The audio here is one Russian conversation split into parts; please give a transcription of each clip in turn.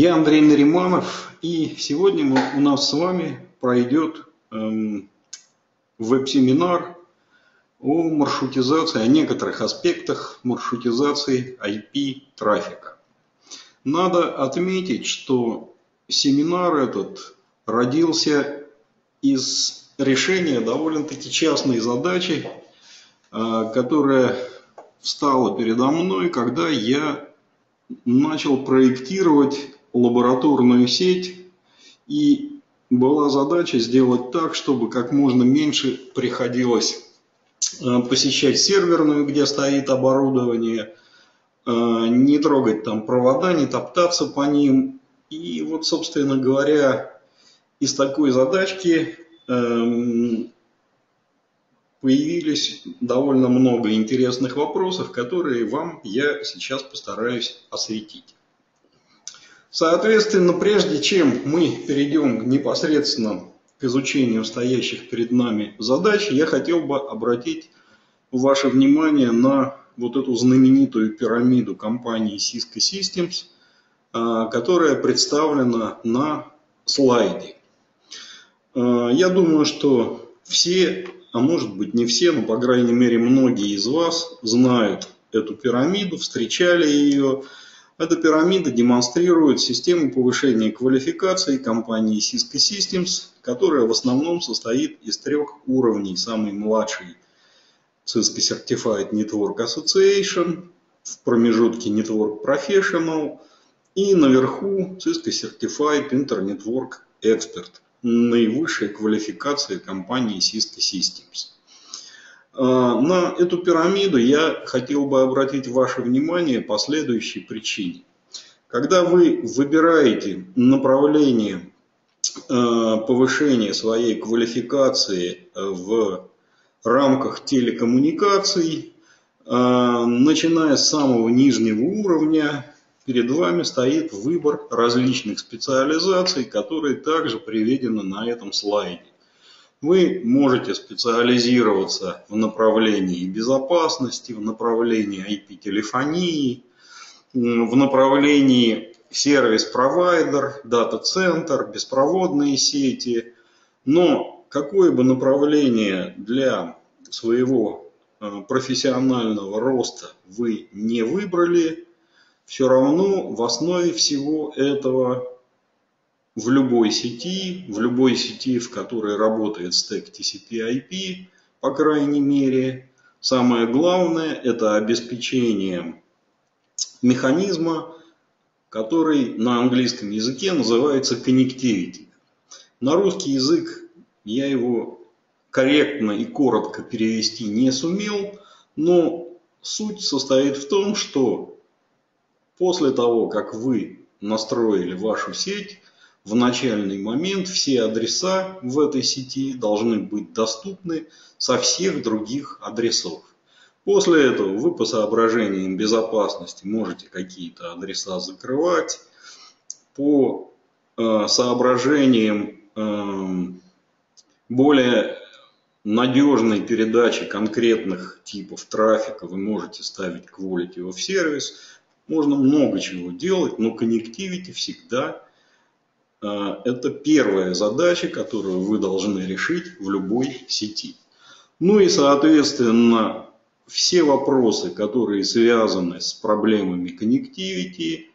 Я Андрей Нариманов, и сегодня у нас с вами пройдет веб-семинар о маршрутизации, о некоторых аспектах маршрутизации IP-трафика. Надо отметить, что семинар этот родился из решения довольно-таки частной задачи, которая встала передо мной, когда я начал проектировать лабораторную сеть, и была задача сделать так, чтобы как можно меньше приходилось посещать серверную, где стоит оборудование, не трогать там провода, не топтаться по ним. И вот, собственно говоря, из такой задачки появились довольно много интересных вопросов, которые вам я сейчас постараюсь осветить. Соответственно, прежде чем мы перейдем непосредственно к изучению стоящих перед нами задач, я хотел бы обратить ваше внимание на вот эту знаменитую пирамиду компании Cisco Systems, которая представлена на слайде. Я думаю, что все, а может быть не все, но по крайней мере многие из вас знают эту пирамиду, встречали ее. Эта пирамида демонстрирует систему повышения квалификации компании Cisco Systems, которая в основном состоит из трех уровней. Самый младший — Cisco Certified Network Association, в промежутке Network Professional и наверху Cisco Certified Internetwork Expert, наивысшей квалификации компании Cisco Systems. На эту пирамиду я хотел бы обратить ваше внимание по следующей причине. Когда вы выбираете направление повышения своей квалификации в рамках телекоммуникаций, начиная с самого нижнего уровня, перед вами стоит выбор различных специализаций, которые также приведены на этом слайде. Вы можете специализироваться в направлении безопасности, в направлении IP-телефонии, в направлении сервис-провайдер, дата-центр, беспроводные сети. Но какое бы направление для своего профессионального роста вы не выбрали, все равно в основе всего этого в любой сети, в которой работает стек TCP/IP, по крайней мере, самое главное — это обеспечение механизма, который на английском языке называется connectivity. На русский язык я его корректно и коротко перевести не сумел, но суть состоит в том, что после того, как вы настроили вашу сеть, в начальный момент все адреса в этой сети должны быть доступны со всех других адресов. После этого вы по соображениям безопасности можете какие-то адреса закрывать. По соображениям более надежной передачи конкретных типов трафика вы можете ставить quality of service. Можно много чего делать, но connectivity всегда — это первая задача, которую вы должны решить в любой сети. Ну и, соответственно, все вопросы, которые связаны с проблемами connectivity,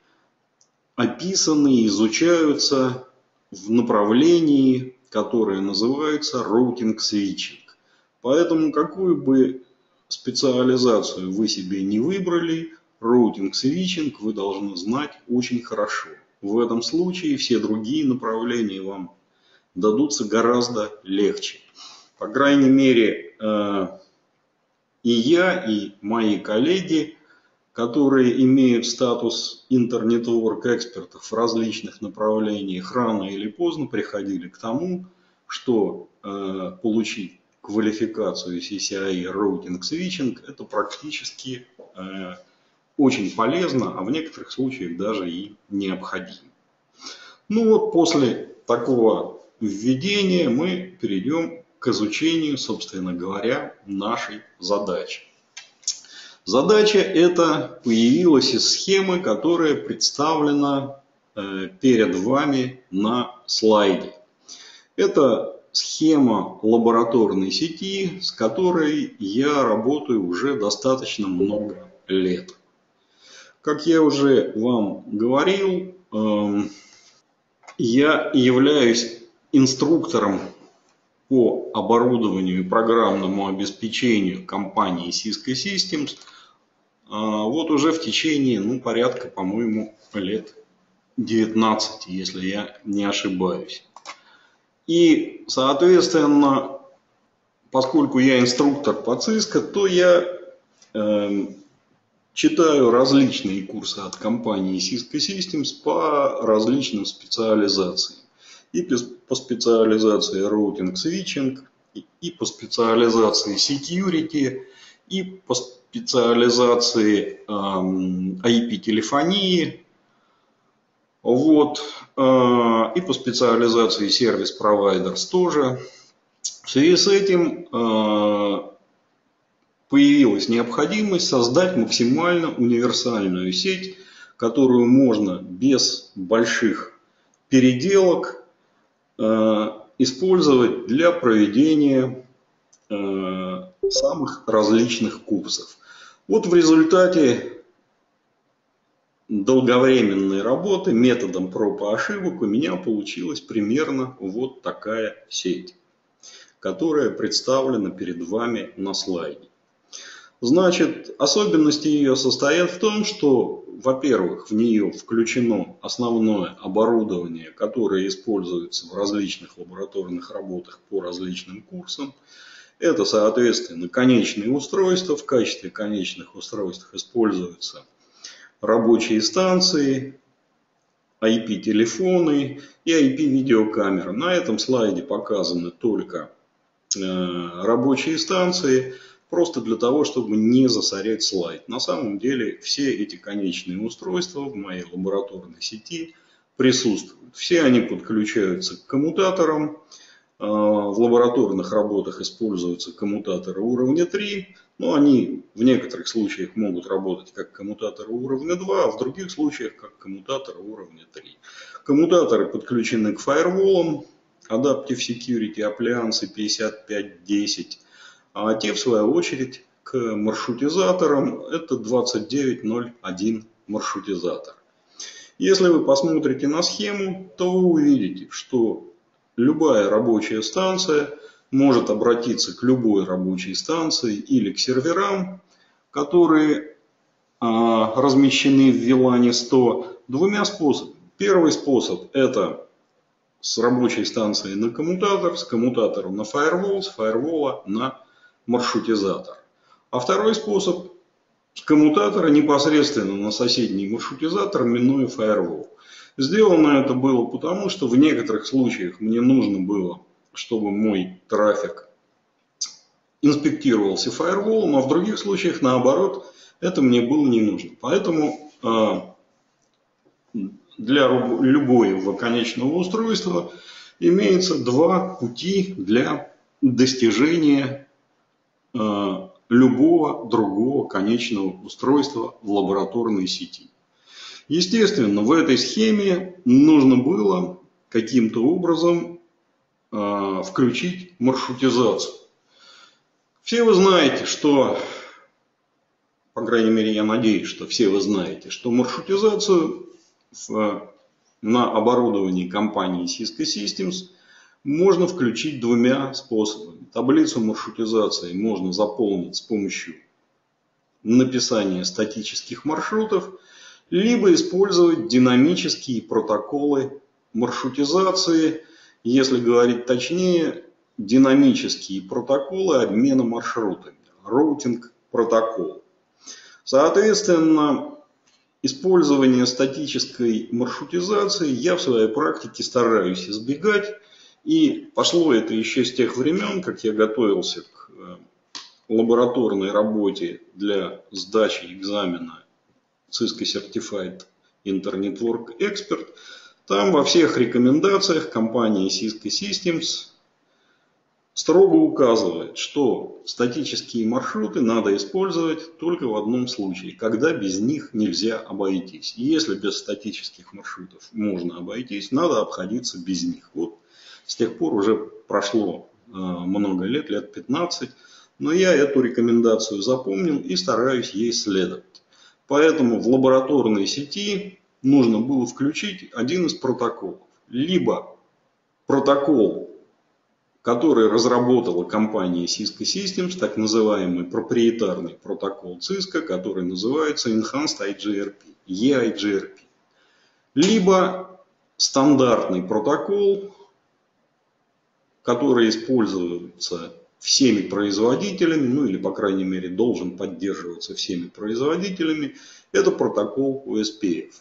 описаны и изучаются в направлении, которое называется Routing Switching. Поэтому, какую бы специализацию вы себе не выбрали, Routing Switching вы должны знать очень хорошо. В этом случае все другие направления вам дадутся гораздо легче. По крайней мере, и я, и мои коллеги, которые имеют статус интернетворк-экспертов в различных направлениях, рано или поздно приходили к тому, что получить квалификацию CCIE Routing Switching — это практически очень полезно, а в некоторых случаях даже и необходимо. Ну вот, после такого введения мы перейдем к изучению, собственно говоря, нашей задачи. Задача эта появилась из схемы, которая представлена перед вами на слайде. Это схема лабораторной сети, с которой я работаю уже достаточно много лет. Как я уже вам говорил, я являюсь инструктором по оборудованию и программному обеспечению компании Cisco Systems вот уже в течение, порядка, по-моему, лет 19, если я не ошибаюсь. И, соответственно, поскольку я инструктор по Cisco, то я читаю различные курсы от компании Cisco Systems по различным специализациям. И по специализации роутинг, свитчинг, и по специализации security, и по специализации IP-телефонии. Вот. И по специализации сервис-провайдерс тоже. В связи с этим появилась необходимость создать максимально универсальную сеть, которую можно без больших переделок использовать для проведения самых различных курсов. Вот в результате долговременной работы методом проб и ошибок у меня получилась примерно вот такая сеть, которая представлена перед вами на слайде. Значит, особенности ее состоят в том, что, во-первых, в нее включено основное оборудование, которое используется в различных лабораторных работах по различным курсам. Это, соответственно, конечные устройства. В качестве конечных устройств используются рабочие станции, IP-телефоны и IP-видеокамеры. На этом слайде показаны только рабочие станции, просто для того, чтобы не засорять слайд. На самом деле все эти конечные устройства в моей лабораторной сети присутствуют. Все они подключаются к коммутаторам. В лабораторных работах используются коммутаторы уровня 3, но они в некоторых случаях могут работать как коммутаторы уровня 2, а в других случаях как коммутаторы уровня 3. Коммутаторы подключены к фаерволам Adaptive Security Appliance 5510, а те в свою очередь к маршрутизаторам, это 2901 маршрутизатор. Если вы посмотрите на схему, то вы увидите, что любая рабочая станция может обратиться к любой рабочей станции или к серверам, которые размещены в VLAN 100 двумя способами. Первый способ – это с рабочей станции на коммутатор, с коммутатора на фаервол, с фаервола на маршрутизатор. А второй способ – с коммутатора непосредственно на соседний маршрутизатор, минуя фаервол. Сделано это было потому, что в некоторых случаях мне нужно было, чтобы мой трафик инспектировался фаерволом, а в других случаях, наоборот, это мне было не нужно. Поэтому для любого конечного устройства имеется два пути для достижения любого другого конечного устройства в лабораторной сети. Естественно, в этой схеме нужно было каким-то образом включить маршрутизацию. Все вы знаете, что, по крайней мере, я надеюсь, что все вы знаете, что маршрутизацию на оборудовании компании Cisco Systems можно включить двумя способами. Таблицу маршрутизации можно заполнить с помощью написания статических маршрутов, либо использовать динамические протоколы маршрутизации, если говорить точнее, динамические протоколы обмена маршрутами, роутинг-протокол. Соответственно, использование статической маршрутизации я в своей практике стараюсь избегать. И пошло это еще с тех времен, как я готовился к лабораторной работе для сдачи экзамена Cisco Certified Internetwork Expert. Там во всех рекомендациях компании Cisco Systems строго указывает, что статические маршруты надо использовать только в одном случае, когда без них нельзя обойтись. Если без статических маршрутов можно обойтись, надо обходиться без них. Вот с тех пор уже прошло много лет, лет 15, но я эту рекомендацию запомнил и стараюсь ей следовать. Поэтому в лабораторной сети нужно было включить один из протоколов. Либо протокол, который разработала компания Cisco Systems, так называемый проприетарный протокол Cisco, который называется Enhanced IGRP, EIGRP. Либо стандартный протокол, который используется всеми производителями, ну или, по крайней мере, должен поддерживаться всеми производителями, это протокол OSPF.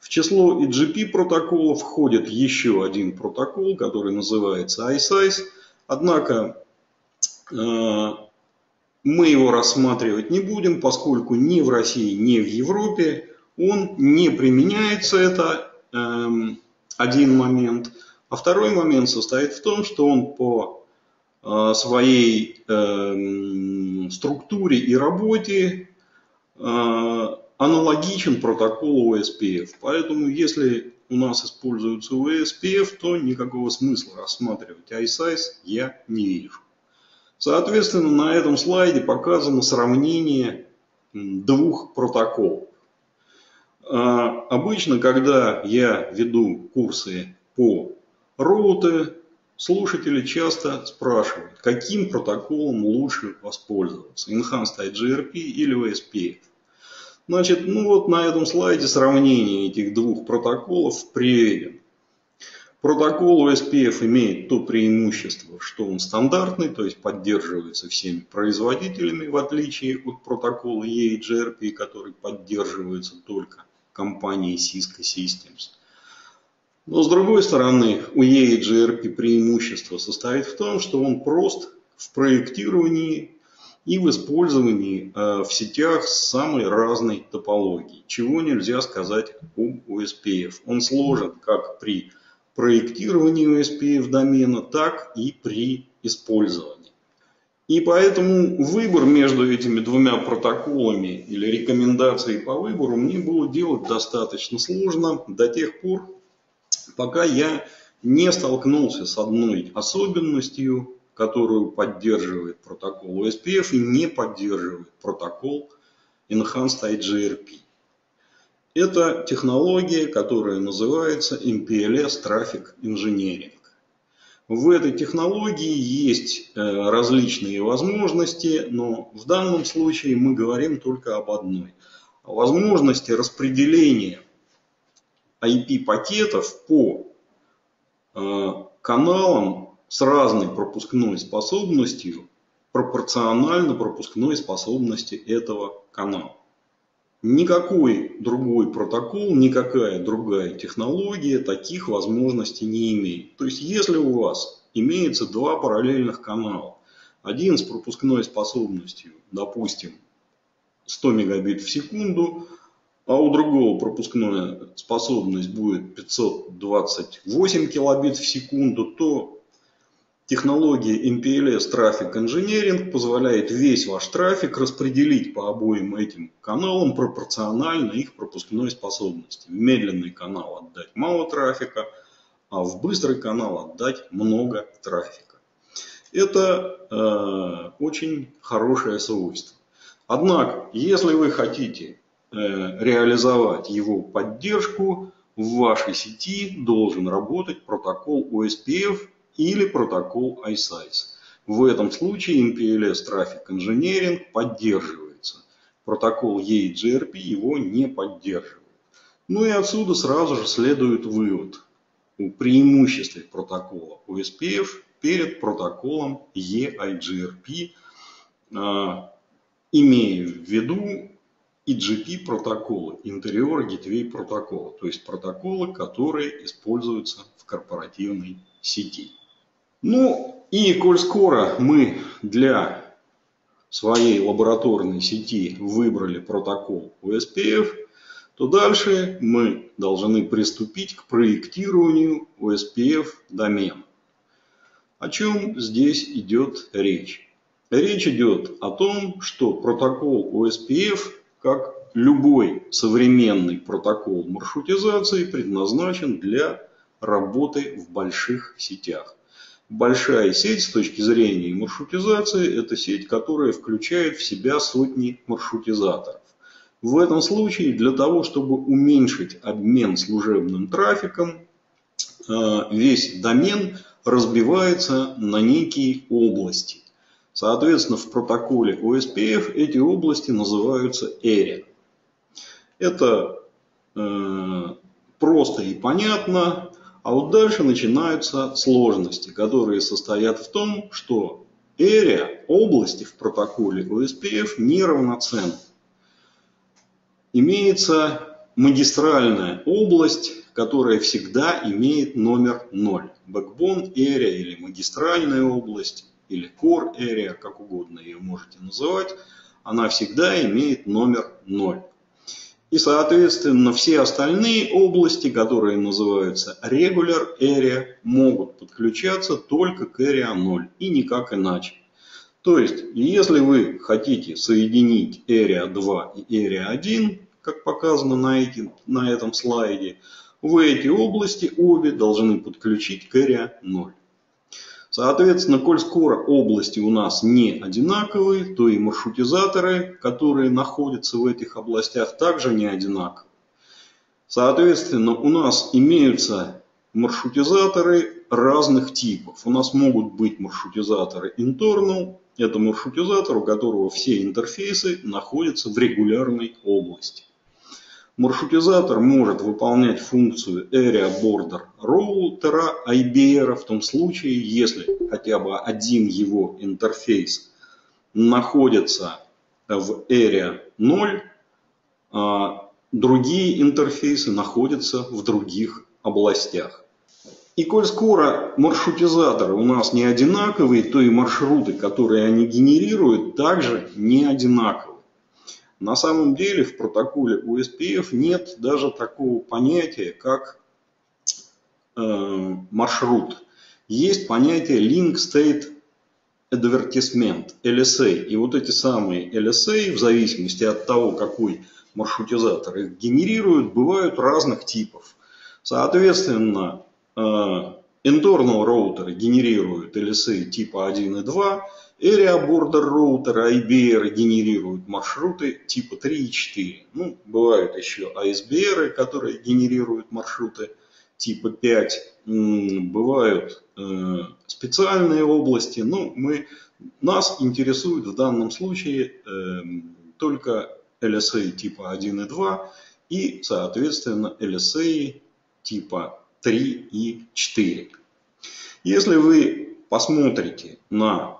В число IGP протоколов входит еще один протокол, который называется ISIS. Однако мы его рассматривать не будем, поскольку ни в России, ни в Европе он не применяется. Это один момент. А второй момент состоит в том, что он по своей структуре и работе аналогичен протоколу OSPF. Поэтому, если у нас используется OSPF, то никакого смысла рассматривать ISIS я не вижу. Соответственно, на этом слайде показано сравнение двух протоколов. Обычно, когда я веду курсы по роутеру, слушатели часто спрашивают, каким протоколом лучше воспользоваться, Enhanced IGRP или OSPF. Значит, ну вот на этом слайде сравнение этих двух протоколов приведено. Протокол OSPF имеет то преимущество, что он стандартный, то есть поддерживается всеми производителями, в отличие от протокола EIGRP, который поддерживается только компанией Cisco Systems. Но с другой стороны, у EIGRP преимущество состоит в том, что он прост в проектировании и в использовании в сетях самой разной топологии, чего нельзя сказать об OSPF. Он сложен как при проектировании OSPF домена, так и при использовании. И поэтому выбор между этими двумя протоколами или рекомендации по выбору мне было делать достаточно сложно до тех пор, пока я не столкнулся с одной особенностью, которую поддерживает протокол OSPF и не поддерживает протокол Enhanced IGRP. Это технология, которая называется MPLS Traffic Engineering. В этой технологии есть различные возможности, но в данном случае мы говорим только об одной. О возможности распределения IP-пакетов по каналам с разной пропускной способностью, пропорционально пропускной способности этого канала. Никакой другой протокол, никакая другая технология таких возможностей не имеет. То есть, если у вас имеется два параллельных канала, один с пропускной способностью, допустим, 100 мегабит в секунду, а у другого пропускная способность будет 528 килобит в секунду, то технология MPLS Traffic Engineering позволяет весь ваш трафик распределить по обоим этим каналам пропорционально их пропускной способности. В медленный канал отдать мало трафика, а в быстрый канал отдать много трафика. Это очень хорошее свойство. Однако, если вы хотите реализовать его поддержку, в вашей сети должен работать протокол OSPF или протокол ISIS. В этом случае MPLS Traffic Engineering поддерживается. Протокол EIGRP его не поддерживает. Ну и отсюда сразу же следует вывод о преимуществе протокола OSPF перед протоколом EIGRP, имея в виду IGP протоколы, Interior Gateway протоколы, то есть протоколы, которые используются в корпоративной сети. Ну и коль скоро мы для своей лабораторной сети выбрали протокол OSPF, то дальше мы должны приступить к проектированию OSPF домена. О чем здесь идет речь? Речь идет о том, что протокол OSPF, как любой современный протокол маршрутизации, предназначен для работы в больших сетях. Большая сеть с точки зрения маршрутизации – это сеть, которая включает в себя сотни маршрутизаторов. В этом случае для того, чтобы уменьшить обмен служебным трафиком, весь домен разбивается на некие области. Соответственно, в протоколе OSPF эти области называются area. Это просто и понятно. А вот дальше начинаются сложности, которые состоят в том, что area, области в протоколе OSPF неравноценны. Имеется магистральная область, которая всегда имеет номер 0. Backbone area или магистральная область, или core area, как угодно ее можете называть, она всегда имеет номер 0. И, соответственно, все остальные области, которые называются regular area, могут подключаться только к area 0 и никак иначе. То есть, если вы хотите соединить area 2 и area 1, как показано на этом слайде, вы эти области обе должны подключить к area 0. Соответственно, коль скоро области у нас не одинаковые, то и маршрутизаторы, которые находятся в этих областях, также не одинаковые. Соответственно, у нас имеются маршрутизаторы разных типов. У нас могут быть маршрутизаторы internal. Это маршрутизатор, у которого все интерфейсы находятся в регулярной области. Маршрутизатор может выполнять функцию Area Border роутера IBR в том случае, если хотя бы один его интерфейс находится в Area 0, а другие интерфейсы находятся в других областях. И коль скоро маршрутизаторы у нас не одинаковые, то и маршруты, которые они генерируют, также не одинаковые. На самом деле в протоколе OSPF нет даже такого понятия, как маршрут. Есть понятие Link State Advertisement, LSA. И вот эти самые LSA, в зависимости от того, какой маршрутизатор их генерирует, бывают разных типов. Соответственно, internal роутеры генерируют LSA типа 1 и 2, Area Border роутеры IBR генерируют маршруты типа 3 и 4. Ну, бывают еще ISBR, которые генерируют маршруты типа 5. Бывают специальные области, но нас интересует в данном случае только LSA типа 1 и 2 и, соответственно, LSA типа 3 и 4. Если вы посмотрите на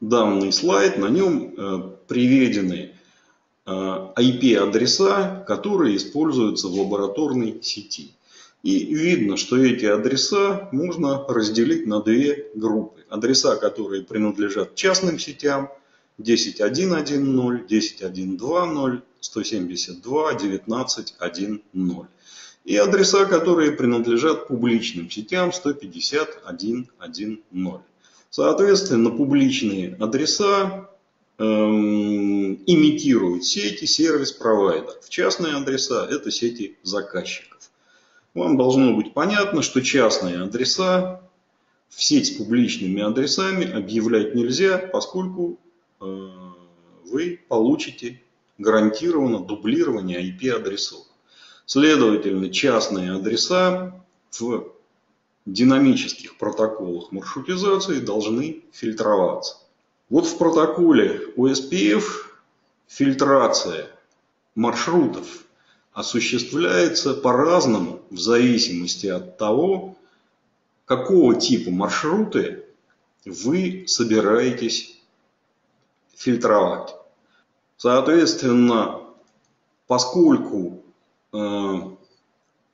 данный слайд, на нем приведены IP-адреса, которые используются в лабораторной сети. И видно, что эти адреса можно разделить на две группы. Адреса, которые принадлежат частным сетям, 10.1.1.0, 10.1.2.0, 172.19.1.0. И адреса, которые принадлежат публичным сетям 151.1.0. Соответственно, публичные адреса имитируют сети сервис-провайдеров. Частные адреса – это сети заказчиков. Вам должно быть понятно, что частные адреса в сеть с публичными адресами объявлять нельзя, поскольку вы получите гарантированно дублирование IP-адресов. Следовательно, частные адреса в динамических протоколах маршрутизации должны фильтроваться. Вот в протоколе OSPF фильтрация маршрутов осуществляется по-разному в зависимости от того, какого типа маршруты вы собираетесь фильтровать. Соответственно, поскольку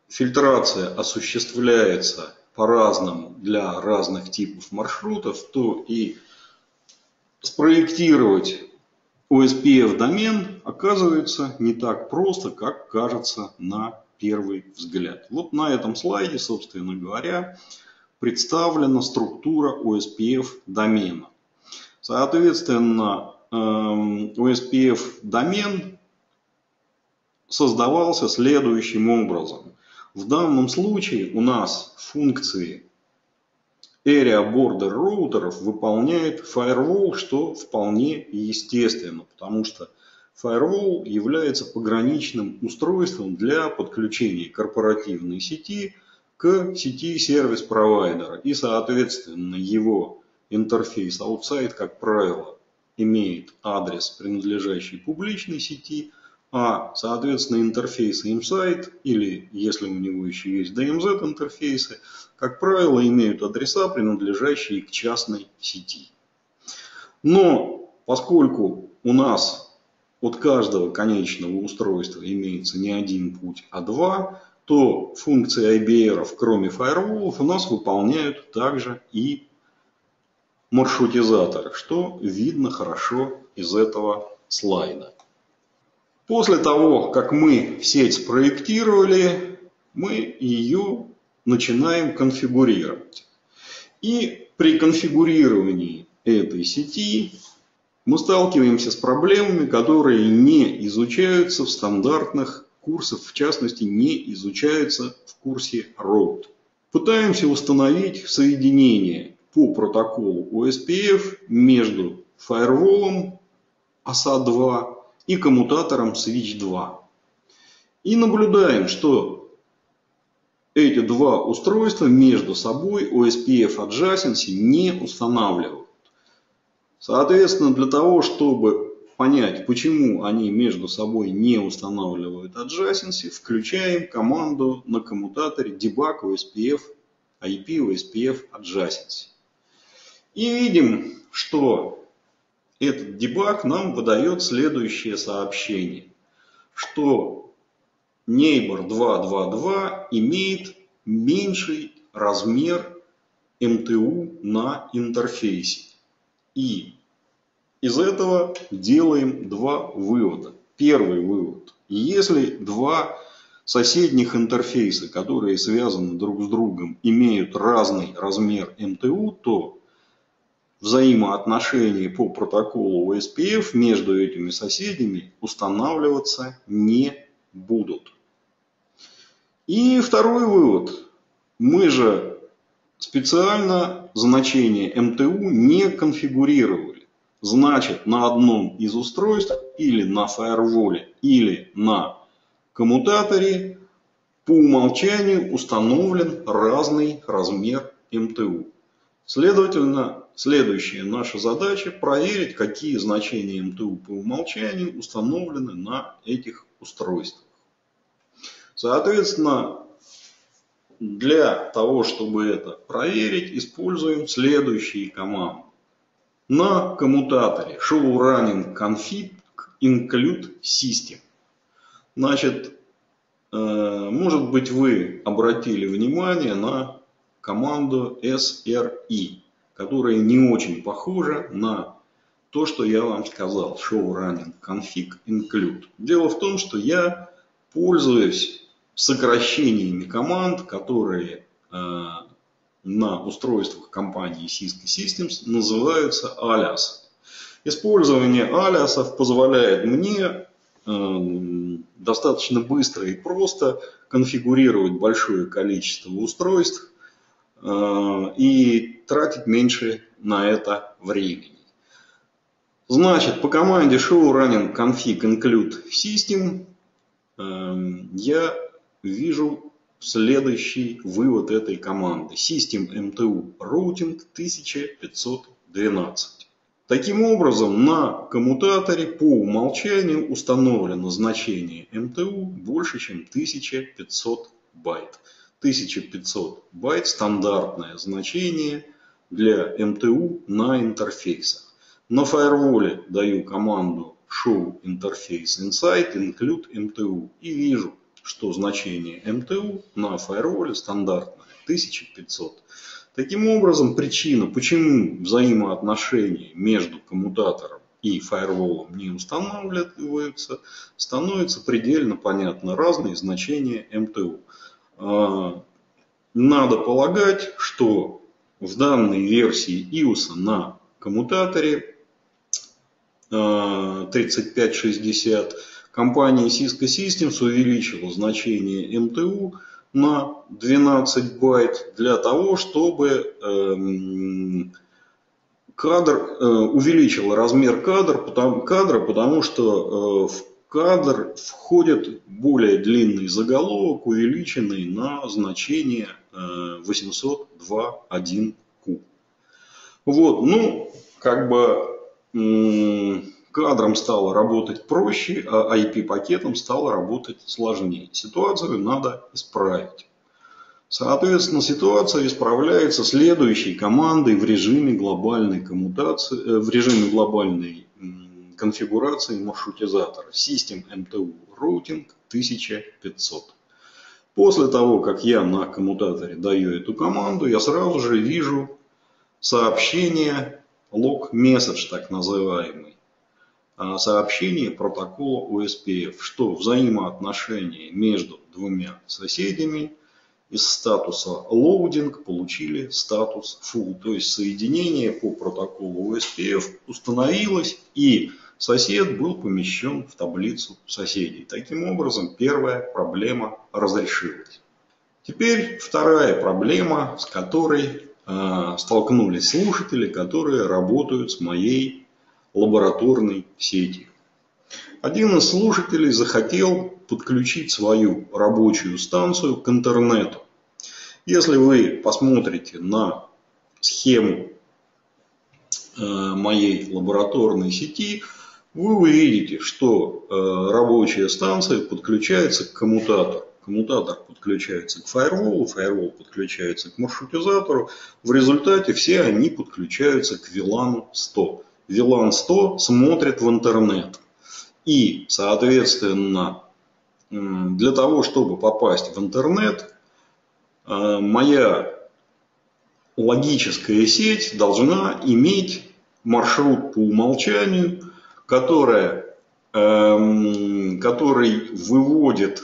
фильтрация осуществляется по-разному для разных типов маршрутов, то и спроектировать OSPF-домен оказывается не так просто, как кажется на первый взгляд. Вот на этом слайде, собственно говоря, представлена структура OSPF домена. Соответственно, OSPF домен создавался следующим образом. В данном случае у нас функции Area Border роутеров выполняет Firewall, что вполне естественно, потому что Firewall является пограничным устройством для подключения корпоративной сети к сети сервис-провайдера. И, соответственно, его интерфейс Outside, как правило, имеет адрес, принадлежащий публичной сети, а, соответственно, интерфейсы Inside, или, если у него еще есть DMZ-интерфейсы, как правило, имеют адреса, принадлежащие к частной сети. Но, поскольку у нас от каждого конечного устройства имеется не один путь, а два, то функции IBR, кроме фаерволов, у нас выполняют также и маршрутизаторы, что видно хорошо из этого слайда. После того, как мы сеть спроектировали, мы ее начинаем конфигурировать. И при конфигурировании этой сети мы сталкиваемся с проблемами, которые не изучаются в стандартных курсах, в частности, не изучаются в курсе ROAD. Пытаемся установить соединение по протоколу OSPF между фаерволом ASA-2 и коммутатором Switch 2. И наблюдаем, что эти два устройства между собой OSPF adjacency не устанавливают. Соответственно, для того, чтобы понять, почему они между собой не устанавливают adjacency, включаем команду на коммутаторе debug OSPF IP OSPF adjacency. И видим, что этот дебаг нам выдает следующее сообщение, что neighbor 2.2.2 имеет меньший размер МТУ на интерфейсе. И из этого делаем два вывода. Первый вывод. Если два соседних интерфейса, которые связаны друг с другом, имеют разный размер МТУ, то взаимоотношения по протоколу OSPF между этими соседями устанавливаться не будут. И второй вывод. Мы же специально значение МТУ не конфигурировали. Значит, на одном из устройств, или на фаерволе, или на коммутаторе, по умолчанию установлен разный размер МТУ. Следовательно, следующая наша задача — проверить, какие значения МТУ по умолчанию установлены на этих устройствах. Соответственно, для того, чтобы это проверить, используем следующие команды. На коммутаторе showrunning config include system. Значит, может быть, вы обратили внимание на команду SRI, которая не очень похожа на то, что я вам сказал. Showrunning config include. Дело в том, что я пользуюсь сокращениями команд, которые на устройствах компании Cisco Systems называются алиасы. Использование алиасов позволяет мне достаточно быстро и просто конфигурировать большое количество устройств и тратить меньше на это времени. Значит, по команде showrunning config include system я вижу следующий вывод этой команды. System MTU routing 1512. Таким образом, на коммутаторе по умолчанию установлено значение МТУ больше, чем 1500 байт. 1500 байт — стандартное значение для МТУ на интерфейсах. На фаерволе даю команду show interface inside include MTU и вижу, что значение МТУ на фаерволе стандартное 1500. Таким образом, причина, почему взаимоотношения между коммутатором и фаерволом не устанавливаются, становится предельно понятно. Разные значения МТУ. Надо полагать, что в данной версии iOS на коммутаторе 3560 компания Cisco Systems увеличила значение МТУ на 12 байт для того, чтобы увеличила размер кадра, потому что в кадр входит более длинный заголовок, увеличенный на значение 802.1q. Вот, ну, как бы кадром стало работать проще, а IP-пакетом стало работать сложнее. Ситуацию надо исправить. Соответственно, ситуация исправляется следующей командой в режиме глобальной коммутации, в режиме глобальной конфигурации маршрутизатора System MTU Routing 1500. После того, как я на коммутаторе даю эту команду, я сразу же вижу сообщение log message, так называемый, сообщение протокола OSPF, что взаимоотношения между двумя соседями из статуса loading получили статус full, то есть соединение по протоколу OSPF установилось и сосед был помещен в таблицу соседей. Таким образом, первая проблема разрешилась. Теперь вторая проблема, с которой столкнулись слушатели, которые работают с моей лабораторной сетью. Один из слушателей захотел подключить свою рабочую станцию к интернету. Если вы посмотрите на схему моей лабораторной сети, вы увидите, что рабочая станция подключается к коммутатору. Коммутатор подключается к фаерволу, фаервол подключается к маршрутизатору. В результате все они подключаются к VLAN-100. VLAN-100 смотрит в интернет. И, соответственно, для того, чтобы попасть в интернет, моя логическая сеть должна иметь маршрут по умолчанию, который выводит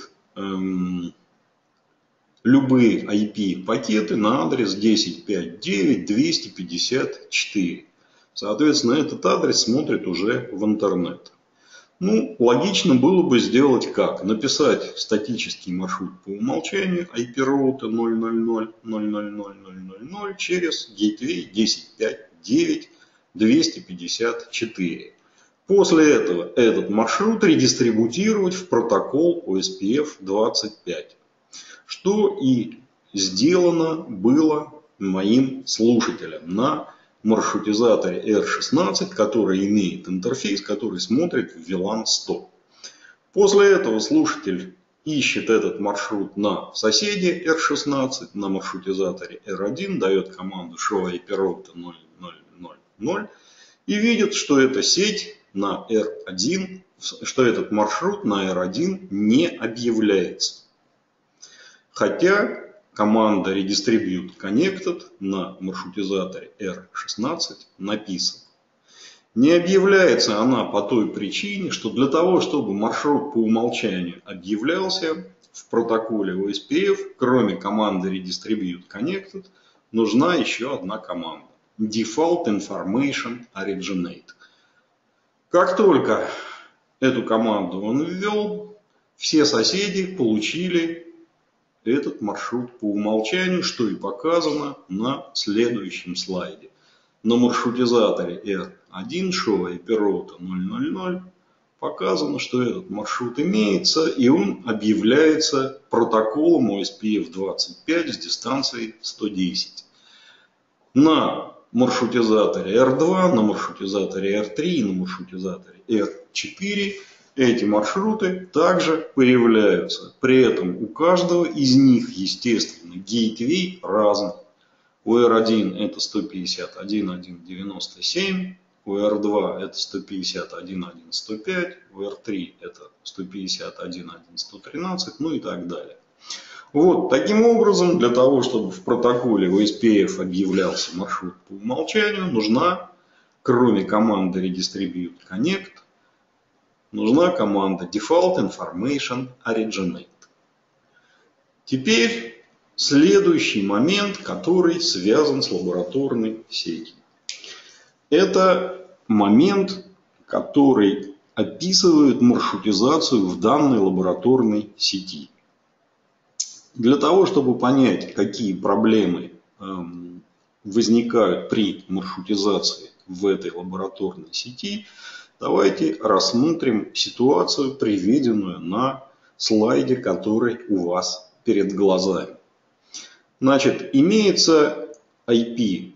любые IP-пакеты на адрес 10.5.9.254. Соответственно, этот адрес смотрит уже в интернет. Ну, логично было бы сделать как? Написать статический маршрут по умолчанию IP-роута 000000000 через гейтвей 10.5.9.254. После этого этот маршрут редистрибутировать в протокол OSPF 25. Что и сделано было моим слушателям на маршрутизаторе R16, который имеет интерфейс, который смотрит в VLAN-100. После этого слушатель ищет этот маршрут на соседе R16, на маршрутизаторе R1, дает команду show IP-route 0000 и видит, что эта сеть на R1, что этот маршрут на R1 не объявляется. Хотя команда Redistribute Connected на маршрутизаторе R16 написана. Не объявляется она по той причине, что для того, чтобы маршрут по умолчанию объявлялся в протоколе OSPF, кроме команды Redistribute Connected, нужна еще одна команда. Default Information Originate. Как только эту команду он ввел, все соседи получили этот маршрут по умолчанию, что и показано на следующем слайде. На маршрутизаторе R1 show IP-route 000 показано, что этот маршрут имеется и он объявляется протоколом OSPF 25 с дистанцией 110. На маршрутизаторе R2, на маршрутизаторе R3 и на маршрутизаторе R4 эти маршруты также появляются. При этом у каждого из них, естественно, гейтвей разный. У R1 это 151.1.97, у R2 это 151.1.105, у R3 это 151.1.113, ну и так далее. Вот, таким образом, для того, чтобы в протоколе OSPF объявлялся маршрут по умолчанию, нужна, кроме команды Redistribute Connect, нужна команда Default Information Originate. Теперь Следующий момент, который связан с лабораторной сетью. Это момент, который описывает маршрутизацию в данной лабораторной сети. Для того, чтобы понять, какие проблемы возникают при маршрутизации в этой лабораторной сети, давайте рассмотрим ситуацию, приведенную на слайде, который у вас перед глазами. Значит, имеется IP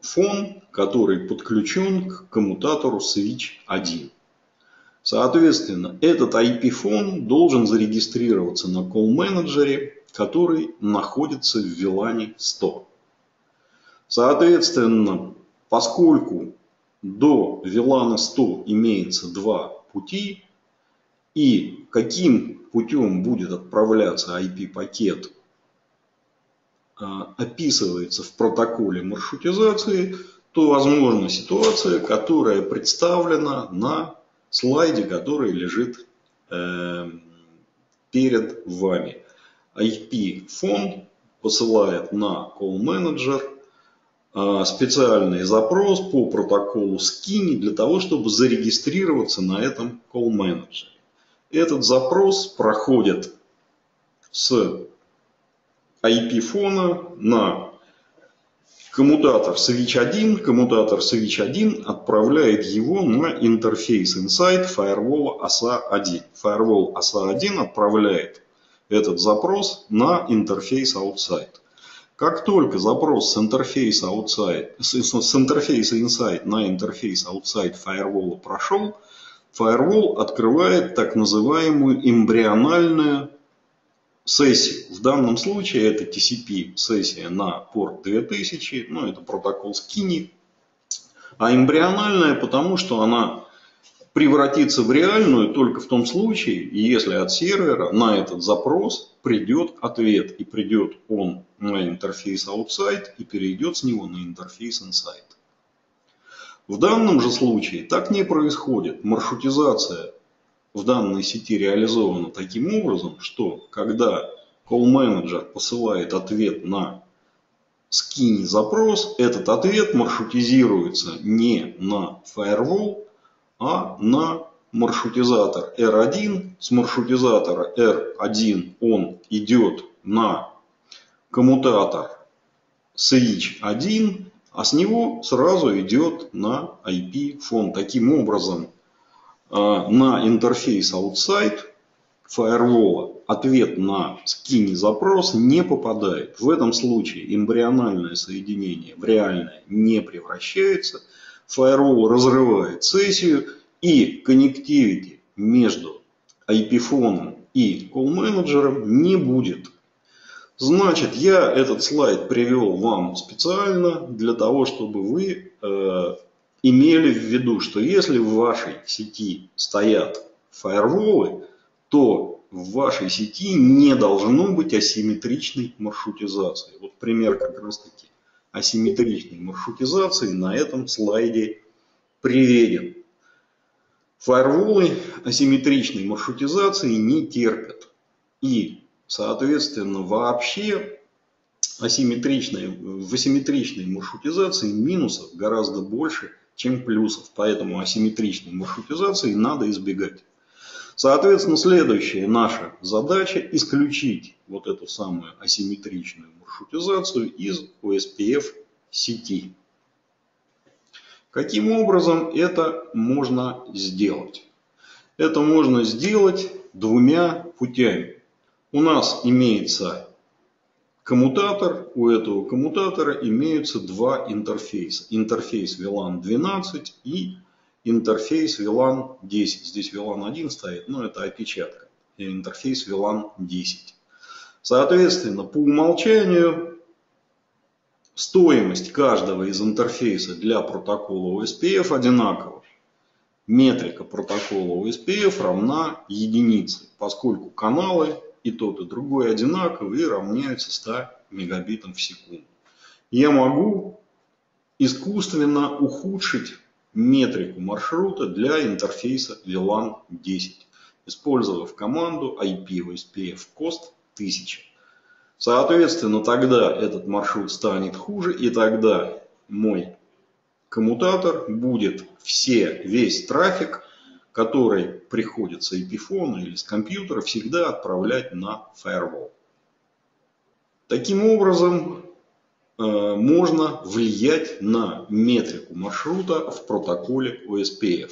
Phone, который подключен к коммутатору Switch 1. Соответственно, этот IP Phone должен зарегистрироваться на Call Manager, который находится в VLAN 100. Соответственно, поскольку до VLAN 100 имеется два пути, и каким путем будет отправляться IP-пакет, описывается в протоколе маршрутизации, то возможна ситуация, которая представлена на слайде, который лежит перед вами. IP-фон посылает на Call Manager специальный запрос по протоколу Skinny для того, чтобы зарегистрироваться на этом Call Manager. Этот запрос проходит с IP-фона на коммутатор Switch 1. Коммутатор Switch 1 отправляет его на интерфейс Inside Firewall ASA 1. Firewall ASA 1 отправляет этот запрос на интерфейс Outside. Как только запрос с интерфейса Inside на интерфейс Outside Firewall прошел, Firewall открывает так называемую эмбриональную сессию. В данном случае это TCP-сессия на порт 2000, ну, это протокол Skinny. А эмбриональная, потому что она превратится в реальную только в том случае, если от сервера на этот запрос придет ответ. И придет он на интерфейс Outside и перейдет с него на интерфейс Inside. В данном же случае так не происходит. Маршрутизация в данной сети реализована таким образом, что когда Call Manager посылает ответ на Skinny запрос, этот ответ маршрутизируется не на Firewall, а на маршрутизатор R1. С маршрутизатора R1 он идет на коммутатор Switch 1, а с него сразу идет на IP-фон. Таким образом, на интерфейс Outside Firewall ответ на Skinny запрос не попадает. В этом случае эмбриональное соединение в реальное не превращается. Firewall разрывает сессию, и коннективити между IP-фоном и колл-менеджером не будет. Значит, я этот слайд привел вам специально для того, чтобы вы имели в виду, что если в вашей сети стоят фаерволы, то в вашей сети не должно быть асимметричной маршрутизации. Вот пример как раз таки асимметричной маршрутизации на этом слайде приведен. Фаерволы асимметричной маршрутизации не терпят. И, соответственно, вообще в асимметричной маршрутизации минусов гораздо больше, чем плюсов. Поэтому асимметричной маршрутизации надо избегать. Соответственно, следующая наша задача — исключить вот эту самую асимметричную маршрутизацию из OSPF сети. Каким образом это можно сделать? Это можно сделать двумя путями. У нас имеется коммутатор, у этого коммутатора имеются два интерфейса. Интерфейс VLAN-12 и интерфейс VLAN-10. Здесь VLAN-1 стоит, но это опечатка. И интерфейс VLAN-10. Соответственно, по умолчанию стоимость каждого из интерфейсов для протокола OSPF одинакова. Метрика протокола OSPF равна единице, поскольку каналы и тот, и другой одинаковы и равняются 100 мегабитам в секунду. Я могу искусственно ухудшить метрику маршрута для интерфейса VLAN-10, использовав команду IP OSPF cost 1000. Соответственно, тогда этот маршрут станет хуже, и тогда мой коммутатор будет весь трафик, который приходит с IP-фона или с компьютера, всегда отправлять на firewall. Таким образом, можно влиять на метрику маршрута в протоколе OSPF.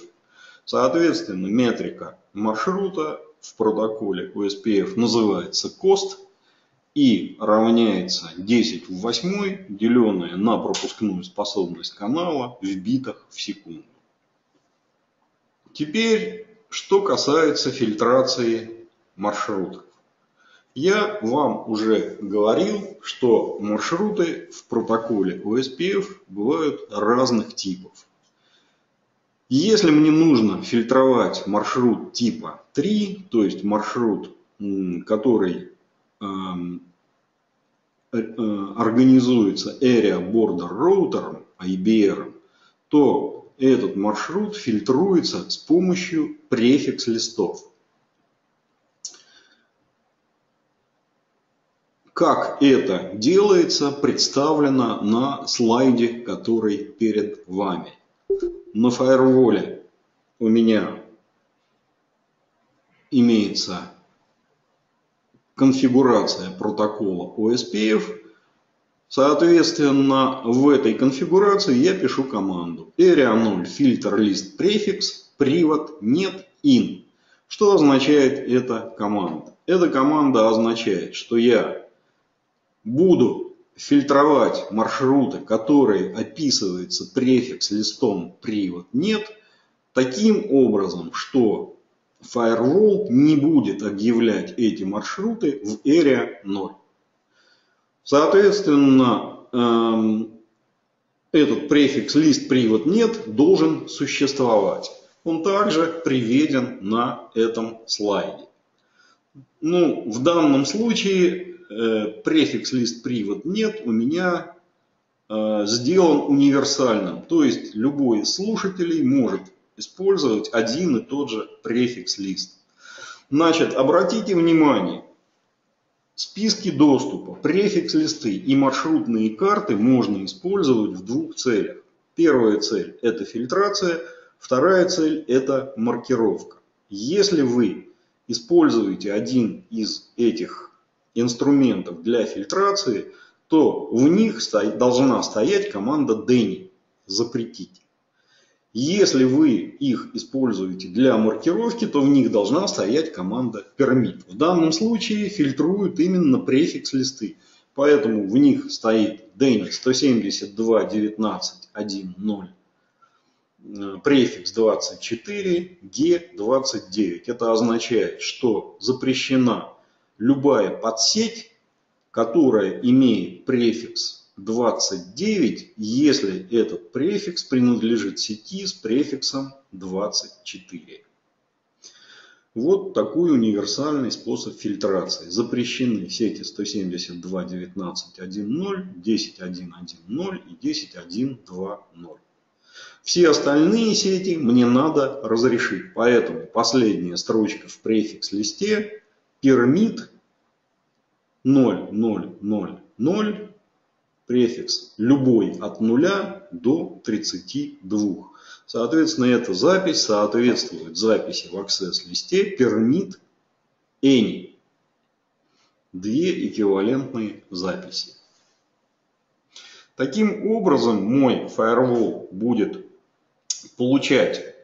Соответственно, метрика маршрута в протоколе OSPF называется cost и равняется 10 в 8, деленное на пропускную способность канала в битах в секунду. Теперь, что касается фильтрации маршрутов. Я вам уже говорил, что маршруты в протоколе OSPF бывают разных типов. Если мне нужно фильтровать маршрут типа 3, то есть маршрут, который организуется Area Border Router, IBR, то этот маршрут фильтруется с помощью префикс-листов. Как это делается, представлено на слайде, который перед вами. На фаерволе у меня имеется конфигурация протокола OSPF. Соответственно, в этой конфигурации я пишу команду area 0 filter list prefix привод нет in. Что означает эта команда? Эта команда означает, что я буду фильтровать маршруты, которые описываются префикс листом привод нет, таким образом, что Firewall не будет объявлять эти маршруты в Area 0. Соответственно, этот префикс лист привод нет должен существовать. Он также приведен на этом слайде. Ну, в данном случае префикс лист привод нет у меня сделан универсальным. То есть любой из слушателей может использовать один и тот же префикс-лист. Значит, обратите внимание, списки доступа, префикс-листы и маршрутные карты можно использовать в двух целях. Первая цель – это фильтрация, вторая цель – это маркировка. Если вы используете один из этих инструментов для фильтрации, то в них должна стоять команда DENI – запретить. Если вы их используете для маркировки, то в них должна стоять команда permit. В данном случае фильтруют именно префикс-листы. Поэтому в них стоит DENI 172.19.1.0, префикс 24, G29. Это означает, что запрещена любая подсеть, которая имеет префикс 29, если этот префикс принадлежит сети с префиксом 24. Вот такой универсальный способ фильтрации. Запрещены сети 172.19.1.0, 10.1.1.0 и 10.1.2.0. Все остальные сети мне надо разрешить. Поэтому последняя строчка в префикс-листе permit 0000 префикс любой от 0 до 32. Соответственно, эта запись соответствует записи в access-листе permit any. Две эквивалентные записи. Таким образом, мой firewall будет получать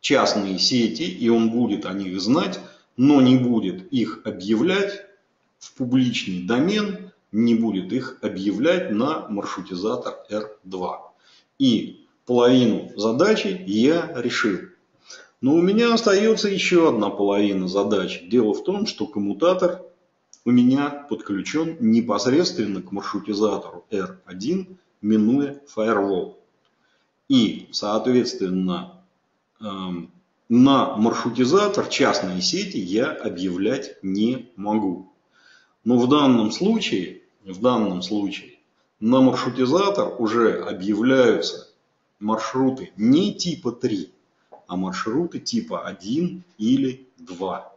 частные сети, и он будет о них знать, но не будет их объявлять в публичный домен, не будет их объявлять на маршрутизатор R2. И половину задачи я решил. Но у меня остается еще одна половина задачи. Дело в том, что коммутатор у меня подключен непосредственно к маршрутизатору R1, минуя Firewall. И, соответственно, на маршрутизатор частные сети я объявлять не могу. Но в данном случае на маршрутизатор уже объявляются маршруты не типа 3, а маршруты типа 1 или 2.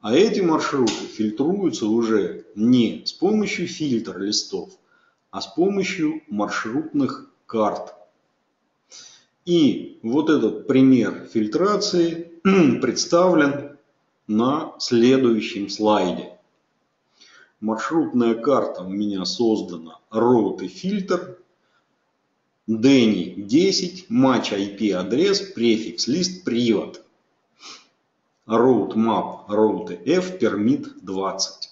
А эти маршруты фильтруются уже не с помощью фильтра листов, а с помощью маршрутных карт. И вот этот пример фильтрации представлен на следующем слайде. Маршрутная карта у меня создана route и фильтр. DENI 10, match IP адрес, префикс лист, привод. Route map, route F, permit 20.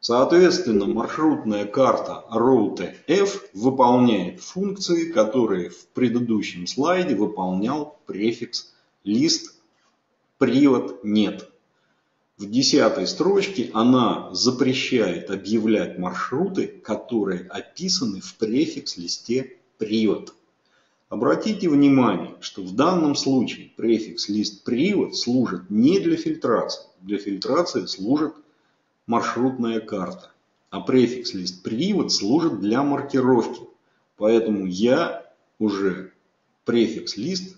Соответственно, маршрутная карта route F выполняет функции, которые в предыдущем слайде выполнял префикс лист, привод нет. В 10 строчке она запрещает объявлять маршруты, которые описаны в префикс-листе «привод». Обратите внимание, что в данном случае префикс-лист «привод» служит не для фильтрации. Для фильтрации служит маршрутная карта, а префикс-лист «привод» служит для маркировки. Поэтому я уже префикс-лист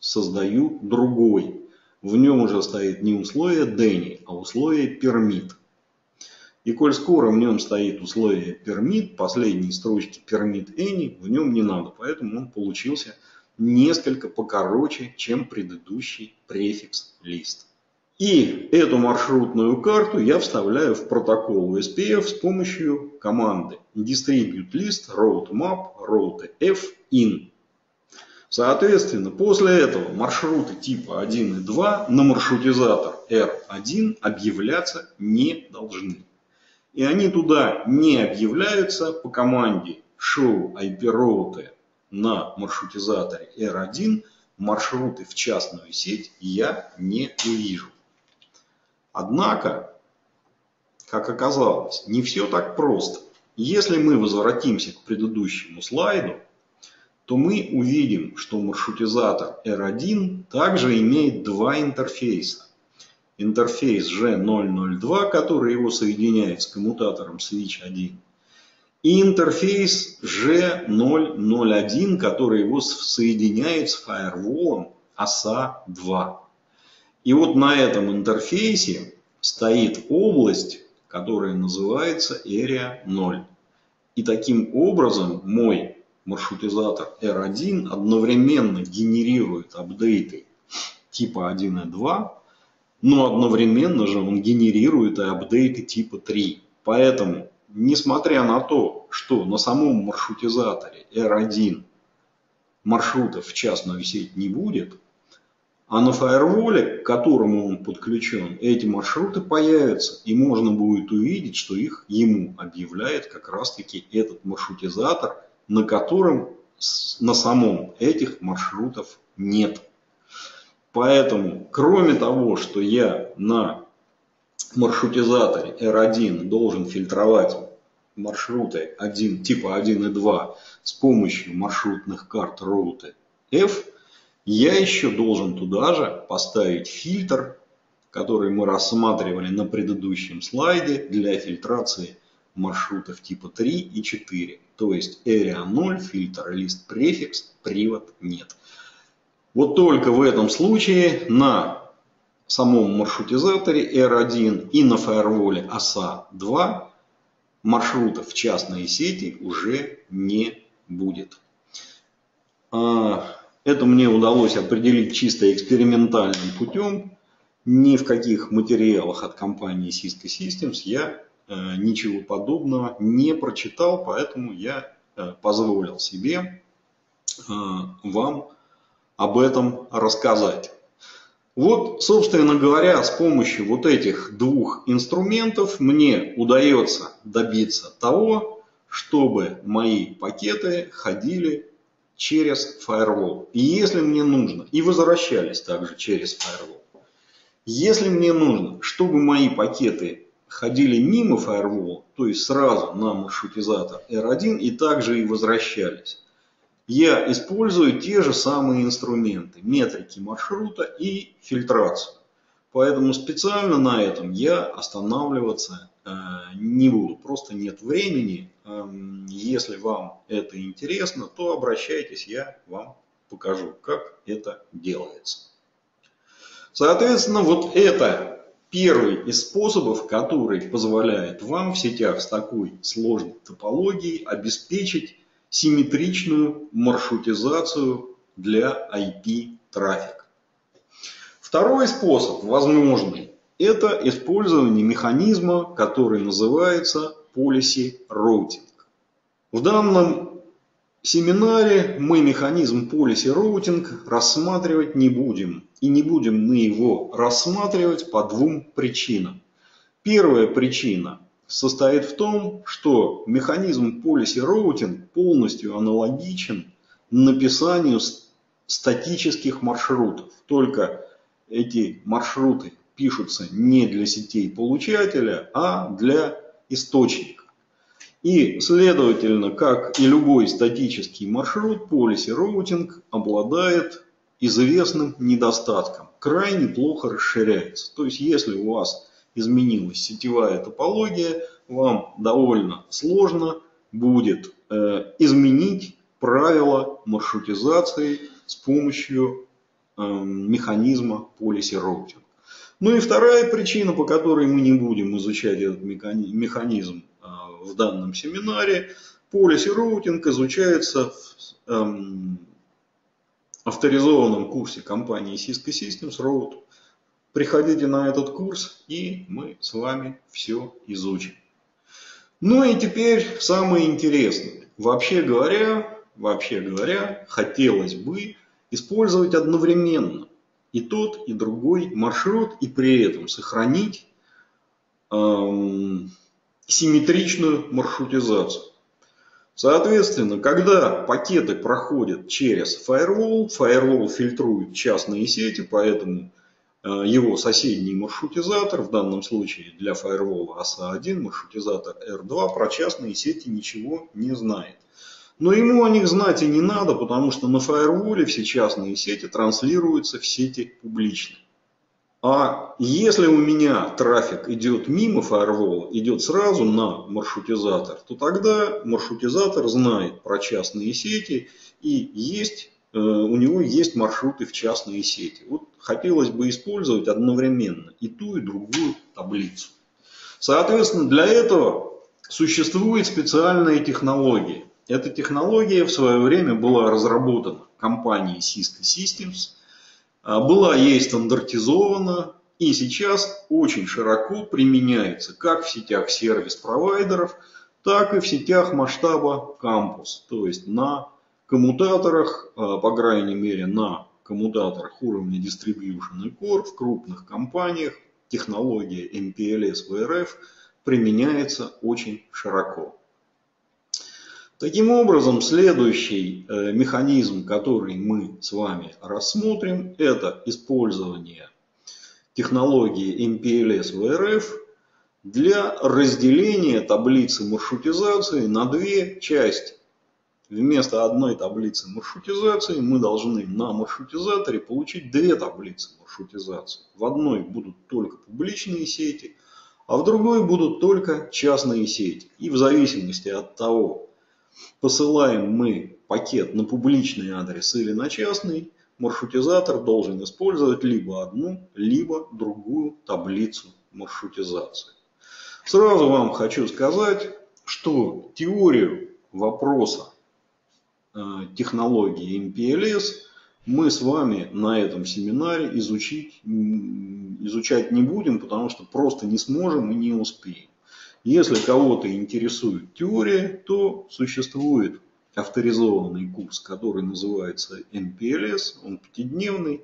создаю другой. В нем уже стоит не условие DENI, а условие permit. И коль скоро в нем стоит условие permit, последние строчки permit any в нем не надо. Поэтому он получился несколько покороче, чем предыдущий префикс лист. И эту маршрутную карту я вставляю в протокол OSPF с помощью команды distribute list route map route f in. Соответственно, после этого маршруты типа 1 и 2 на маршрутизатор R1 объявляться не должны. И они туда не объявляются по команде show IP route на маршрутизаторе R1. Маршруты в частную сеть я не увижу. Однако, как оказалось, не все так просто. Если мы возвратимся к предыдущему слайду, то мы увидим, что маршрутизатор R1 также имеет два интерфейса. Интерфейс G002, который его соединяет с коммутатором Switch 1, и интерфейс G001, который его соединяет с Firewall ASA-2. И вот на этом интерфейсе стоит область, которая называется Area 0. И таким образом мой маршрутизатор R1 одновременно генерирует апдейты типа 1 и 2, но одновременно же он генерирует и апдейты типа 3. Поэтому, несмотря на то, что на самом маршрутизаторе R1 маршрутов в частную сеть не будет, а на фаерволе, к которому он подключен, эти маршруты появятся, и можно будет увидеть, что их ему объявляет как раз-таки этот маршрутизатор, на котором на самом этих маршрутов нет. Поэтому, кроме того, что я на маршрутизаторе R1 должен фильтровать маршруты 1, типа 1 и 2 с помощью маршрутных карт роуты F, я еще должен туда же поставить фильтр, который мы рассматривали на предыдущем слайде для фильтрации маршрутов типа 3 и 4. То есть area 0, фильтр, лист, префикс, привод нет. Вот только в этом случае на самом маршрутизаторе R1 и на фаерволе ASA-2 маршрутов в частной сети уже не будет. Это мне удалось определить чисто экспериментальным путем. Ни в каких материалах от компании Cisco Systems я ничего подобного не прочитал, поэтому я позволил себе вам об этом рассказать. Вот, собственно говоря, с помощью вот этих двух инструментов мне удается добиться того, чтобы мои пакеты ходили через Firewall. И если мне нужно, и возвращались также через Firewall. Если мне нужно, чтобы мои пакеты ходили мимо Firewall, то есть сразу на маршрутизатор R1 и также и возвращались, я использую те же самые инструменты, метрики маршрута и фильтрацию. Поэтому специально на этом я останавливаться не буду, просто нет времени. Если вам это интересно, то обращайтесь, я вам покажу, как это делается. Соответственно, вот это первый из способов, который позволяет вам в сетях с такой сложной топологией обеспечить симметричную маршрутизацию для IP-трафика. Второй способ, возможный, это использование механизма, который называется policy routing. В данном семинаре мы механизм policy routing рассматривать не будем. И не будем мы его рассматривать по двум причинам. Первая причина состоит в том, что механизм policy routing полностью аналогичен написанию статических маршрутов. Только эти маршруты пишутся не для сетей получателя, а для источника. И, следовательно, как и любой статический маршрут, policy routing обладает известным недостатком. Крайне плохо расширяется. То есть, если у вас изменилась сетевая топология, вам довольно сложно будет изменить правила маршрутизации с помощью механизма policy routing. Ну и вторая причина, по которой мы не будем изучать этот механизм в данном семинаре. Policy routing изучается в авторизованном курсе компании Cisco Systems Road. Приходите на этот курс, и мы с вами все изучим. Ну и теперь самое интересное. Вообще говоря, хотелось бы использовать одновременно и тот, и другой маршрут, и при этом сохранить симметричную маршрутизацию. Соответственно, когда пакеты проходят через Firewall, Firewall фильтрует частные сети, поэтому его соседний маршрутизатор, в данном случае для Firewall ASA-1 маршрутизатор R2, про частные сети ничего не знает. Но ему о них знать и не надо, потому что на Firewall все частные сети транслируются в сети публичные. А если у меня трафик идет мимо Firewall, идет сразу на маршрутизатор, то тогда маршрутизатор знает про частные сети и у него есть маршруты в частные сети. Вот хотелось бы использовать одновременно и ту, и другую таблицу. Соответственно, для этого существует специальная технология. Эта технология в свое время была разработана компанией Cisco Systems, была ей стандартизована и сейчас очень широко применяется как в сетях сервис-провайдеров, так и в сетях масштаба кампус. То есть на коммутаторах, по крайней мере на коммутаторах уровня Distribution и Core в крупных компаниях технология MPLS VRF применяется очень широко. Таким образом, следующий механизм, который мы с вами рассмотрим, это использование технологии MPLS VRF для разделения таблицы маршрутизации на две части. Вместо одной таблицы маршрутизации мы должны на маршрутизаторе получить две таблицы маршрутизации. В одной будут только публичные сети, а в другой будут только частные сети. И в зависимости от того, посылаем мы пакет на публичный адрес или на частный, маршрутизатор должен использовать либо одну, либо другую таблицу маршрутизации. Сразу вам хочу сказать, что теорию вопроса технологии MPLS мы с вами на этом семинаре изучать не будем, потому что просто не сможем и не успеем. Если кого-то интересует теория, то существует авторизованный курс, который называется MPLS, он 5-дневный.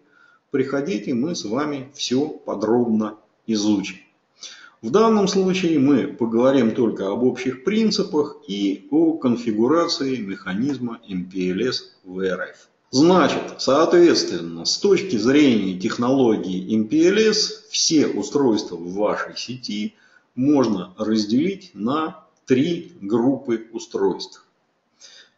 Приходите, мы с вами все подробно изучим. В данном случае мы поговорим только об общих принципах и о конфигурации механизма MPLS VRF. Значит, соответственно, с точки зрения технологии MPLS, все устройства в вашей сети можно разделить на три группы устройств.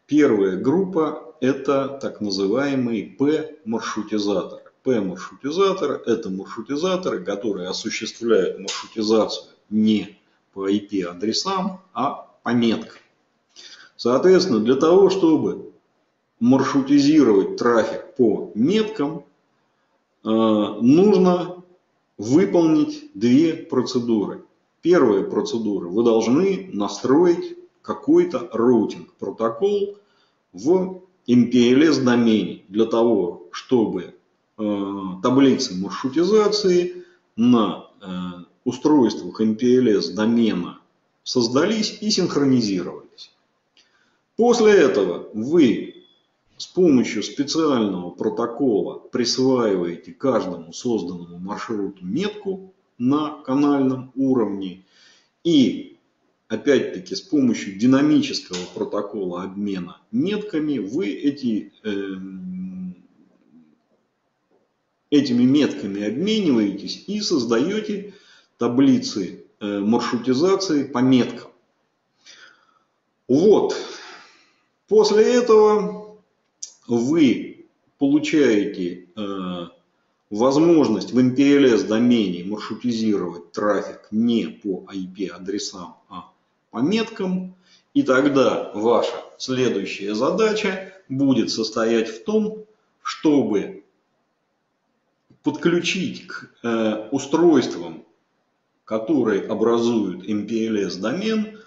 Первая группа – это так называемые P-маршрутизаторы. P-маршрутизаторы – это маршрутизаторы, которые осуществляют маршрутизацию не по IP-адресам, а по меткам. Соответственно, для того, чтобы маршрутизировать трафик по меткам, нужно выполнить две процедуры. Первая процедура. Вы должны настроить какой-то роутинг, протокол в MPLS домене для того, чтобы таблицы маршрутизации на устройствах MPLS домена создались и синхронизировались. После этого вы с помощью специального протокола присваиваете каждому созданному маршруту метку на канальном уровне и, опять-таки, с помощью динамического протокола обмена метками вы этими метками обмениваетесь и создаете таблицы маршрутизации по меткам. Вот. После этого вы получаете возможность в MPLS домене маршрутизировать трафик не по IP-адресам, а по меткам. И тогда ваша следующая задача будет состоять в том, чтобы подключить к устройствам, которые образуют MPLS домен,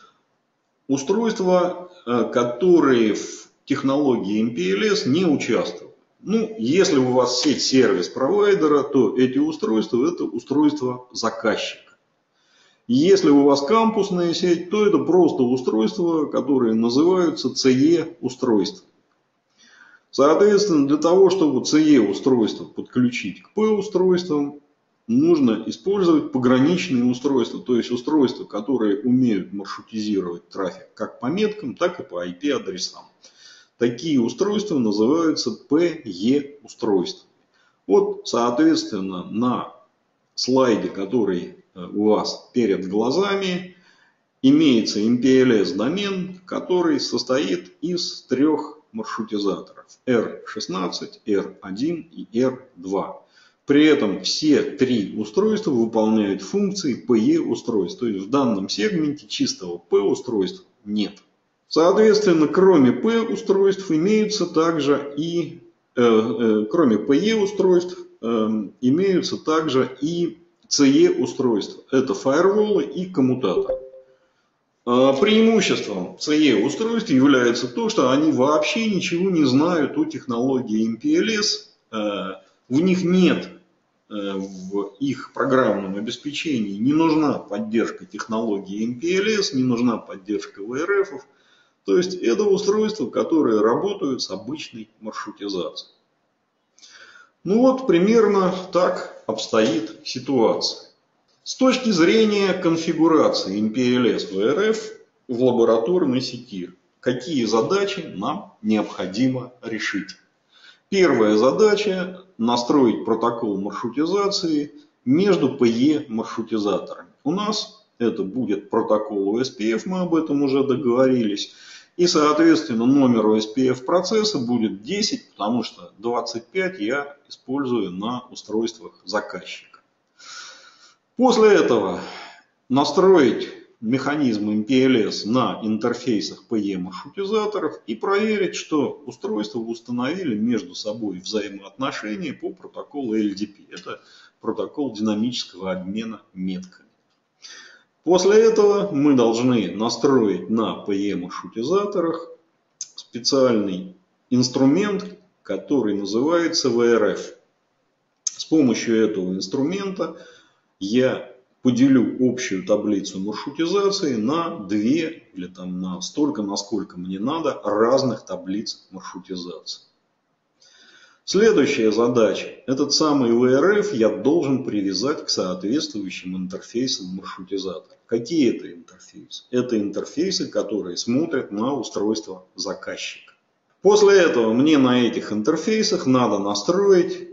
устройства, которые в технологии MPLS не участвуют. Ну, если у вас сеть сервис-провайдера, то эти устройства – это устройство заказчика. Если у вас кампусная сеть, то это просто устройства, которые называются CE-устройствами. Соответственно, для того, чтобы CE-устройство подключить к P-устройствам, нужно использовать пограничные устройства, то есть устройства, которые умеют маршрутизировать трафик как по меткам, так и по IP-адресам. Такие устройства называются PE-устройствами. Вот, соответственно, на слайде, который у вас перед глазами, имеется MPLS-домен, который состоит из трех маршрутизаторов R16, R1 и R2. При этом все три устройства выполняют функции PE-устройств. То есть в данном сегменте чистого P-устройства нет. Соответственно, кроме P-устройств имеются также и кроме PE-устройств имеются также и CE-устройства. Это фаерволы и коммутаторы. Преимуществом CE-устройств является то, что они вообще ничего не знают о технологии MPLS. У них нет в их программном обеспечении, не нужна поддержка технологии MPLS, не нужна поддержка VRF. То есть это устройства, которые работают с обычной маршрутизацией. Ну вот, примерно так обстоит ситуация. С точки зрения конфигурации MPLS VRF в лабораторной сети, какие задачи нам необходимо решить? Первая задача – настроить протокол маршрутизации между PE-маршрутизаторами. У нас это будет протокол OSPF, мы об этом уже договорились. И, соответственно, номер OSPF процесса будет 10, потому что 25 я использую на устройствах заказчика. После этого настроить механизм MPLS на интерфейсах PE-маршрутизаторов и проверить, что устройства установили между собой взаимоотношения по протоколу LDP. Это протокол динамического обмена метками. После этого мы должны настроить на PE-маршрутизаторах специальный инструмент, который называется VRF. С помощью этого инструмента я поделю общую таблицу маршрутизации на две или там на столько, насколько мне надо, разных таблиц маршрутизации. Следующая задача. Этот самый VRF я должен привязать к соответствующим интерфейсам маршрутизатора. Какие это интерфейсы? Это интерфейсы, которые смотрят на устройство заказчика. После этого мне на этих интерфейсах надо настроить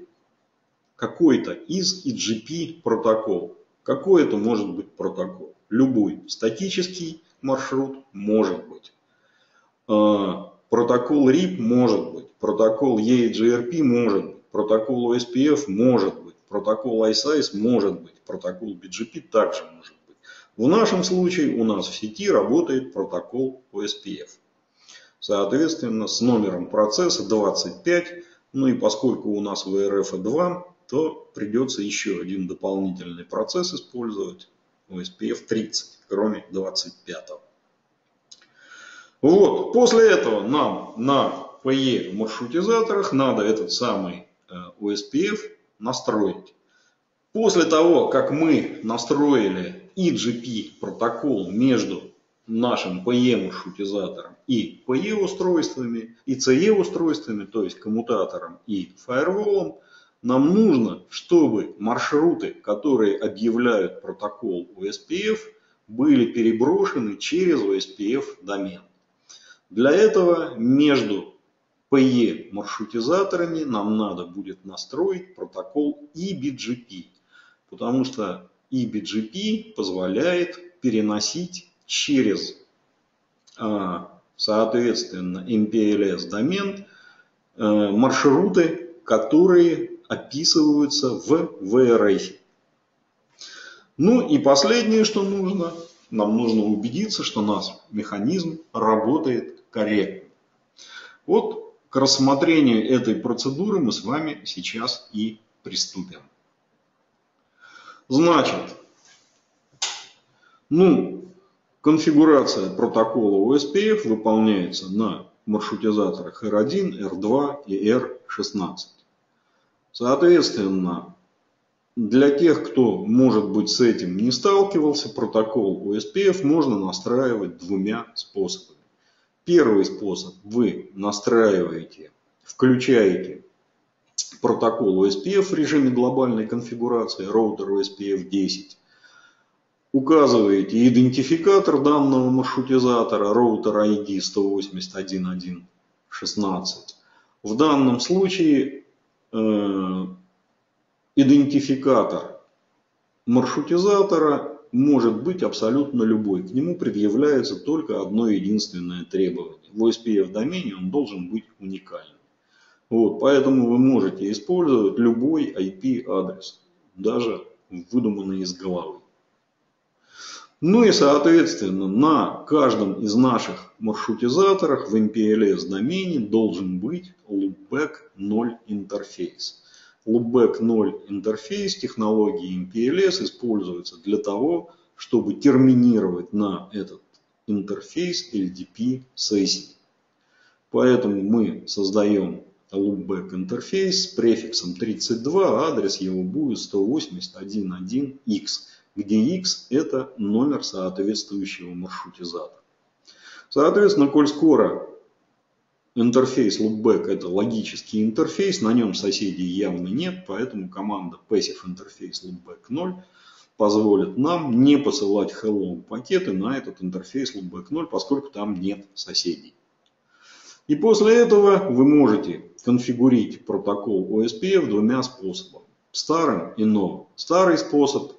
какой-то из IGP протоколов. Какой это может быть протокол? Любой статический маршрут может быть. Протокол RIP может быть. Протокол EAGRP может быть. Протокол OSPF может быть. Протокол ISIS может быть. Протокол BGP также может быть. В нашем случае у нас в сети работает протокол OSPF. Соответственно, с номером процесса 25. Ну и поскольку у нас VRF 2, то придется еще один дополнительный процесс использовать, OSPF 30, кроме 25-го. Вот, после этого нам на PE маршрутизаторах надо этот самый OSPF настроить. После того, как мы настроили IGP протокол между нашим PE маршрутизатором и PE устройствами, и CE устройствами, то есть коммутатором и фаерволом, нам нужно, чтобы маршруты, которые объявляют протокол OSPF, были переброшены через OSPF домен. Для этого между PE маршрутизаторами нам надо будет настроить протокол EBGP, потому что EBGP позволяет переносить через, соответственно, MPLS домен маршруты, которые описываются в VRF. Ну и последнее, что нужно, нам нужно убедиться, что наш механизм работает корректно. Вот к рассмотрению этой процедуры мы с вами сейчас и приступим. Значит, конфигурация протокола OSPF выполняется на маршрутизаторах R1, R2 и R16. Соответственно, для тех, кто, может быть, с этим не сталкивался, протокол OSPF можно настраивать двумя способами. Первый способ: вы настраиваете, включаете протокол OSPF в режиме глобальной конфигурации, роутер OSPF 10. Указываете идентификатор данного маршрутизатора, роутер ID 181.1.16. В данном случае идентификатор маршрутизатора может быть абсолютно любой. К нему предъявляется только одно единственное требование. В OSPF-домене он должен быть уникальным. Вот, поэтому вы можете использовать любой IP-адрес, даже выдуманный из головы. Ну и, соответственно, на каждом из наших маршрутизаторов в MPLS-домене должен быть loopback 0 интерфейс. Loopback 0 интерфейс технологии MPLS используется для того, чтобы терминировать на этот интерфейс LDP сессии. Поэтому мы создаем loopback интерфейс с префиксом 32, адрес его будет 181.1.x. где X – это номер соответствующего маршрутизатора. Соответственно, коль скоро интерфейс loopback – это логический интерфейс, на нем соседей явно нет, поэтому команда passive interface loopback 0 позволит нам не посылать hello пакеты на этот интерфейс loopback 0, поскольку там нет соседей. И после этого вы можете конфигурить протокол OSPF двумя способами – старым и новым. Старый способ: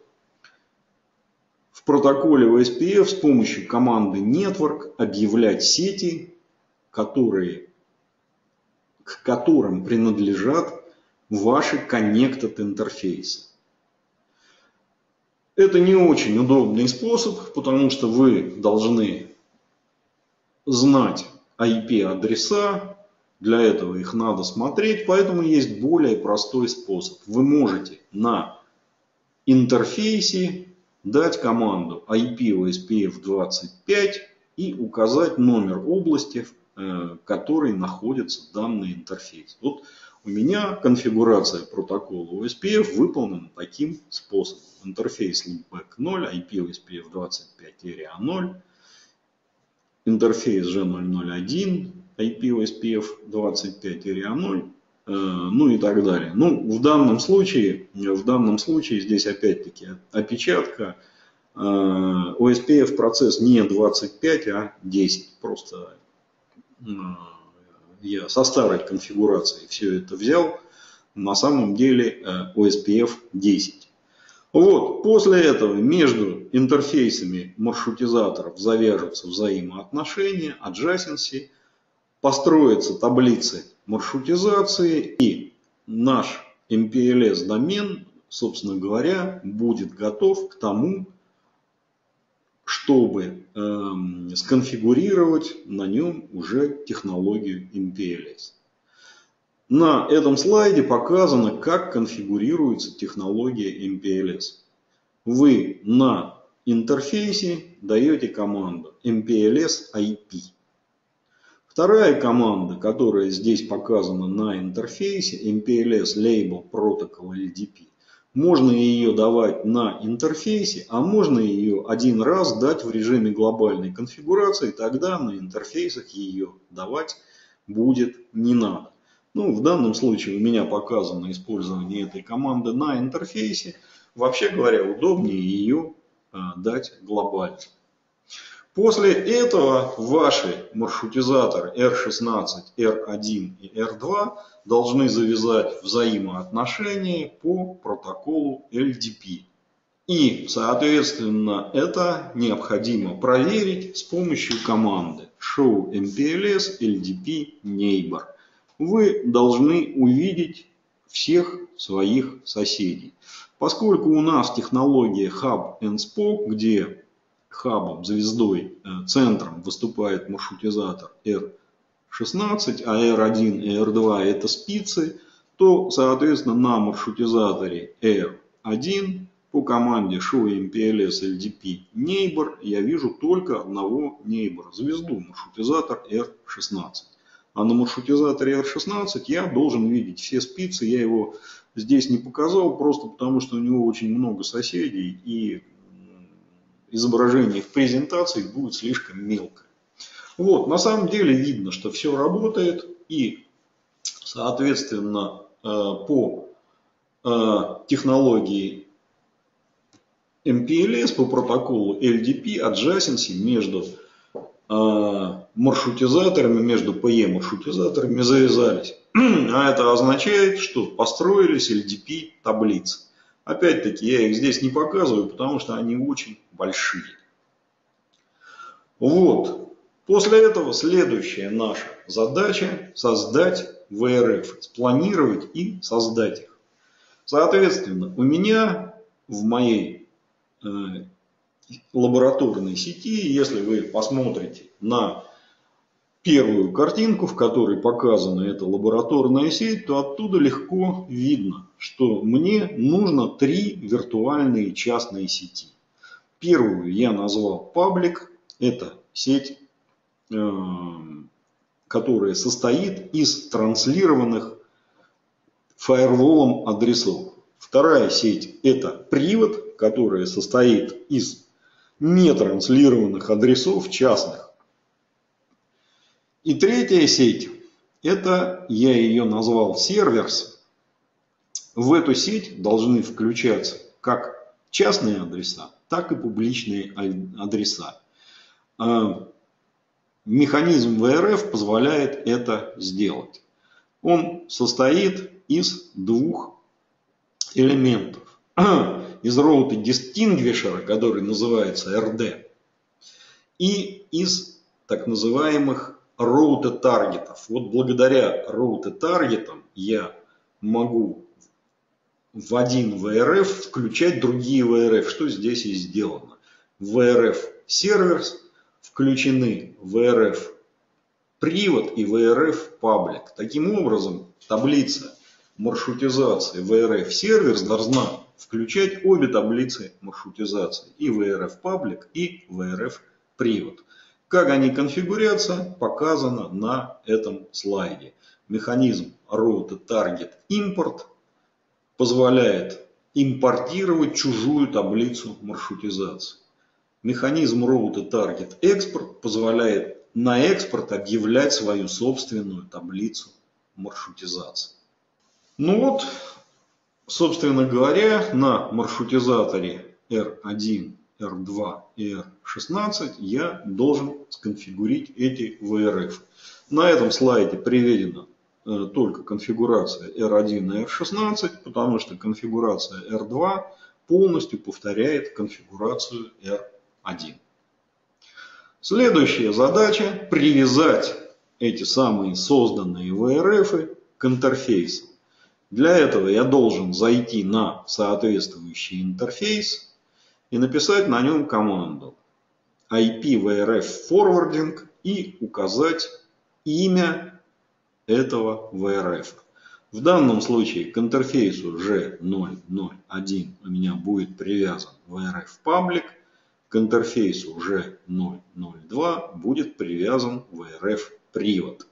в протоколе OSPF с помощью команды Network объявлять сети, к которым принадлежат ваши connected интерфейсы. Это не очень удобный способ, потому что вы должны знать IP-адреса, для этого их надо смотреть, поэтому есть более простой способ. Вы можете на интерфейсе дать команду IP OSPF 25 и указать номер области, в которой находится данный интерфейс. Вот у меня конфигурация протокола OSPF выполнена таким способом. Интерфейс loopback 0, IP OSPF 25 area 0, интерфейс G001, IP OSPF 25 area 0. Ну и так далее. Ну, в данном случае здесь опять-таки опечатка. OSPF процесс не 25, а 10. Просто я со старой конфигурации все это взял. На самом деле OSPF 10. Вот, после этого между интерфейсами маршрутизаторов завяжутся взаимоотношения, adjacency, построятся таблицы маршрутизации, и наш MPLS домен, собственно говоря, будет готов к тому, чтобы сконфигурировать на нем уже технологию MPLS. На этом слайде показано, как конфигурируется технология MPLS. Вы на интерфейсе даете команду MPLS IP. Вторая команда, которая здесь показана на интерфейсе, MPLS Label Protocol LDP, можно ее давать на интерфейсе, а можно ее один раз дать в режиме глобальной конфигурации, тогда на интерфейсах ее давать будет не надо. Ну, в данном случае у меня показано использование этой команды на интерфейсе. Вообще говоря, удобнее ее дать глобально. После этого ваши маршрутизаторы R16, R1 и R2 должны завязать взаимоотношения по протоколу LDP. И, соответственно, это необходимо проверить с помощью команды show MPLS LDP neighbor. Вы должны увидеть всех своих соседей. Поскольку у нас технология Hub and Spoke, где хабом, звездой, центром выступает маршрутизатор R16, а R1 и R2 это спицы, то, соответственно, на маршрутизаторе R1 по команде show MPLS LDP neighbor я вижу только одного neighbor, звезду, маршрутизатор R16. А на маршрутизаторе R16 я должен видеть все спицы, я его здесь не показал, просто потому что у него очень много соседей и изображение в презентации будет слишком мелкое. Вот, на самом деле видно, что все работает, и, соответственно, по технологии MPLS, по протоколу LDP, adjacency между маршрутизаторами, между PE-маршрутизаторами завязались. А это означает, что построились LDP-таблицы. Опять-таки, я их здесь не показываю, потому что они очень большие. Вот. После этого следующая наша задача – создать VRF, спланировать и создать их. Соответственно, у меня в моей лабораторной сети, если вы посмотрите на первую картинку, в которой показана эта лабораторная сеть, то оттуда легко видно, что мне нужно 3 виртуальные частные сети. Первую я назвал паблик. Это сеть, которая состоит из транслированных фаерволом адресов. Вторая сеть это привод, которая состоит из нетранслированных адресов частных. И третья сеть, это я ее назвал серверс. В эту сеть должны включаться как частные адреса, так и публичные адреса. Механизм VRF позволяет это сделать. Он состоит из 2 элементов. Из роута дистингвишера, который называется RD, и из так называемых роута таргетов. Вот благодаря роута таргетам я могу в один VRF включать другие VRF, что здесь и сделано. В VRF серверс включены VRF привод и VRF паблик. Таким образом, таблица маршрутизации VRF серверс должна включать обе таблицы маршрутизации, и VRF паблик, и VRF привод. Как они конфигурятся, показано на этом слайде. Механизм Route Target Import позволяет импортировать чужую таблицу маршрутизации. Механизм Route Target Export позволяет на экспорт объявлять свою собственную таблицу маршрутизации. Ну вот, собственно говоря, на маршрутизаторе R1, R2 и R16 я должен сконфигурить эти VRF. На этом слайде приведена только конфигурация R1 и R16, потому что конфигурация R2 полностью повторяет конфигурацию R1. Следующая задача – привязать эти самые созданные VRF к интерфейсам. Для этого я должен зайти на соответствующий интерфейс и написать на нем команду IP VRF forwarding и указать имя этого VRF. В данном случае к интерфейсу G001 у меня будет привязан VRF Public, к интерфейсу G002 будет привязан VRF Private.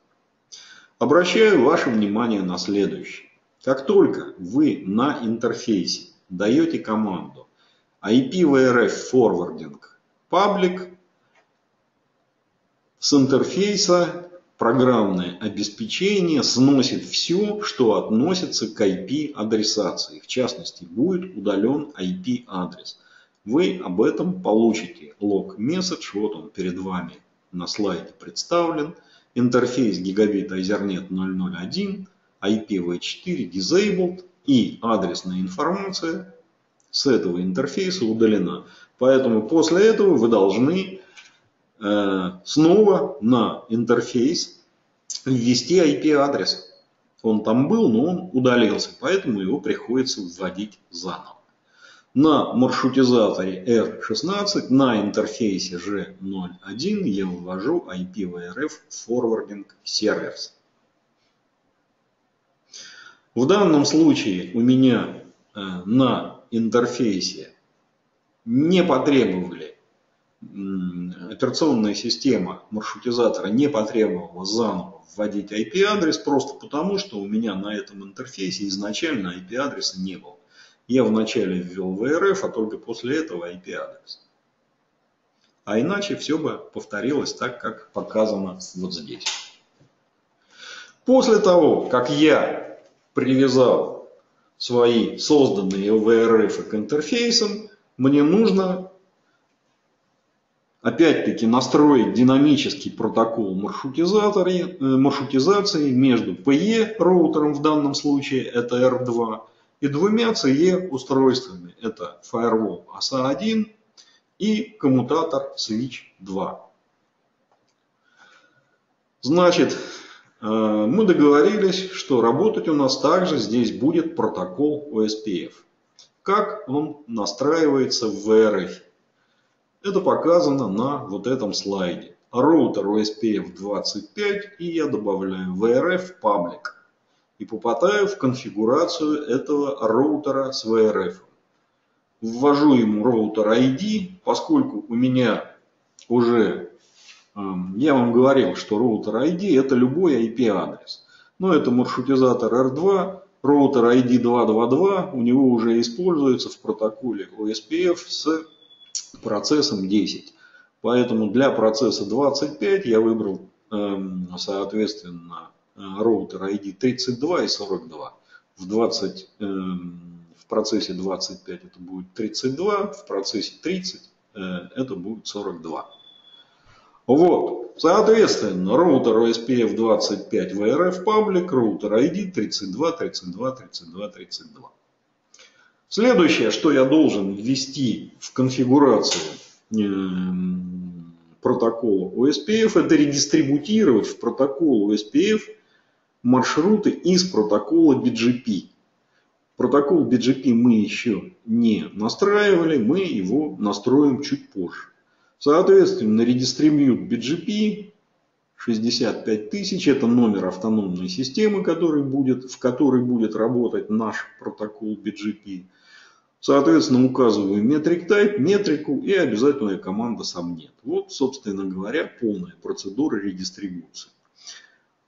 Обращаю ваше внимание на следующее. Как только вы на интерфейсе даете команду IP VRF Forwarding Public, с интерфейса программное обеспечение сносит все, что относится к IP-адресации. В частности, будет удален IP-адрес. Вы об этом получите лог-месседж. Вот он перед вами на слайде представлен. Интерфейс гигабит Ethernet 001, IPv4 Disabled и адресная информация с этого интерфейса удалена. Поэтому после этого вы должны снова на интерфейс ввести IP-адрес. Он там был, но он удалился, поэтому его приходится вводить заново. На маршрутизаторе R16 на интерфейсе G01 я ввожу IPVRF Forwarding Servers. В данном случае у меня на интерфейсе операционная система маршрутизатора не потребовала заново вводить IP-адрес, просто потому, что у меня на этом интерфейсе изначально IP-адреса не было. Я вначале ввел VRF, а только после этого IP-адрес. А иначе все бы повторилось так, как показано вот здесь. После того, как я привязал свои созданные VRF к интерфейсам, мне нужно опять-таки настроить динамический протокол маршрутизации между PE роутером, в данном случае это R2, и двумя CE устройствами. Это Firewall ASA-1 и коммутатор Switch 2. Значит, мы договорились, что работать у нас также здесь будет протокол OSPF. Как он настраивается в VRF? Это показано на вот этом слайде. Роутер OSPF 25 и я добавляю VRF Public. И попадаю в конфигурацию этого роутера с VRF. Ввожу ему роутер ID, поскольку у меня уже, я вам говорил, что роутер ID это любой IP-адрес. Но это маршрутизатор R2, роутер ID 222, у него уже используется в протоколе OSPF с процессом 10. Поэтому для процесса 25 я выбрал, соответственно, роутер ID 32 и 42. В процессе 25 это будет 32, в процессе 30 это будет 42. Вот. Соответственно, роутер OSPF 25 VRF Public, роутер ID 32, 32, 32, 32. Следующее, что я должен ввести в конфигурацию протокола OSPF, это редистрибутировать в протокол OSPF маршруты из протокола BGP. Протокол BGP мы еще не настраивали, мы его настроим чуть позже. Соответственно, редистрибьют BGP 65000, это номер автономной системы, в которой будет работать наш протокол BGP. Соответственно, указываю метрик тайп, метрику и обязательная команда сам нет. Вот, собственно говоря, полная процедура редистрибуции.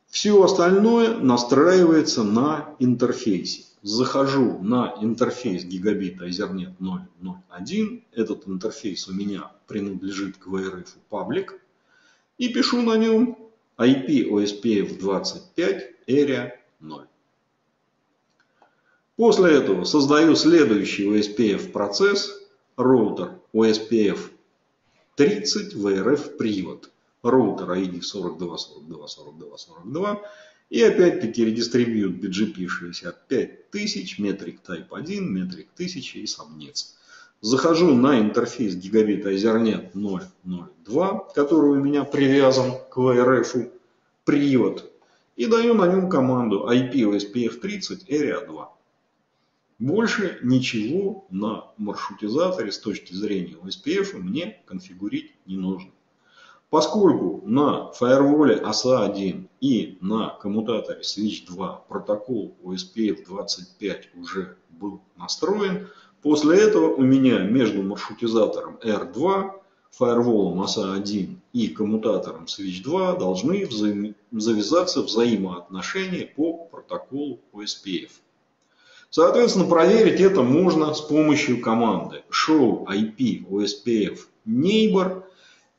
Все остальное настраивается на интерфейсе. Захожу на интерфейс гигабита Ethernet 001. Этот интерфейс у меня принадлежит к VRF Public. И пишу на нем IP OSPF 25 Area 0. После этого создаю следующий OSPF процесс, роутер OSPF 30 VRF Private, роутер ID 42, 42, 42, 42 и опять-таки редистрибьют BGP 65000, метрик type 1, метрик 1000 и сомнец. Захожу на интерфейс гигабита Ethernet 002, который у меня привязан к VRF Private и даю на нем команду IP OSPF 30 Area 2. Больше ничего на маршрутизаторе с точки зрения OSPF мне конфигурить не нужно. Поскольку на Firewall ASA-1 и на коммутаторе Switch 2 протокол OSPF 25 уже был настроен, после этого у меня между маршрутизатором R2, Firewall ASA-1 и коммутатором Switch 2 должны завязаться взаимоотношения по протоколу OSPF. Соответственно, проверить это можно с помощью команды show IP OSPF neighbor.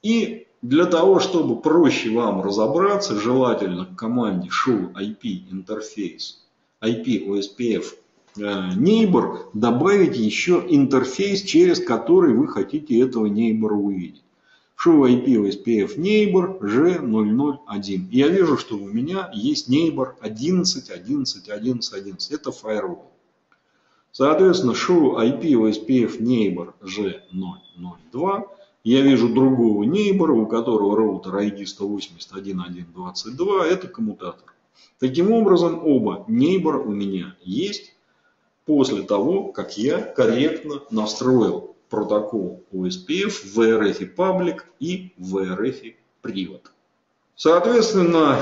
И для того, чтобы проще вам разобраться, желательно к команде show IP interface IP OSPF neighbor добавить еще интерфейс, через который вы хотите этого neighbor увидеть. Show IP OSPF neighbor G001. Я вижу, что у меня есть neighbor 11.11.11.11. Это firewall. Соответственно, show IP OSPF neighbor G002. Я вижу другого neighbor, у которого роутер ID 181.1.22. Это коммутатор. Таким образом, оба neighbor у меня есть после того, как я корректно настроил протокол OSPF в VRF Public и в VRF Private. Соответственно,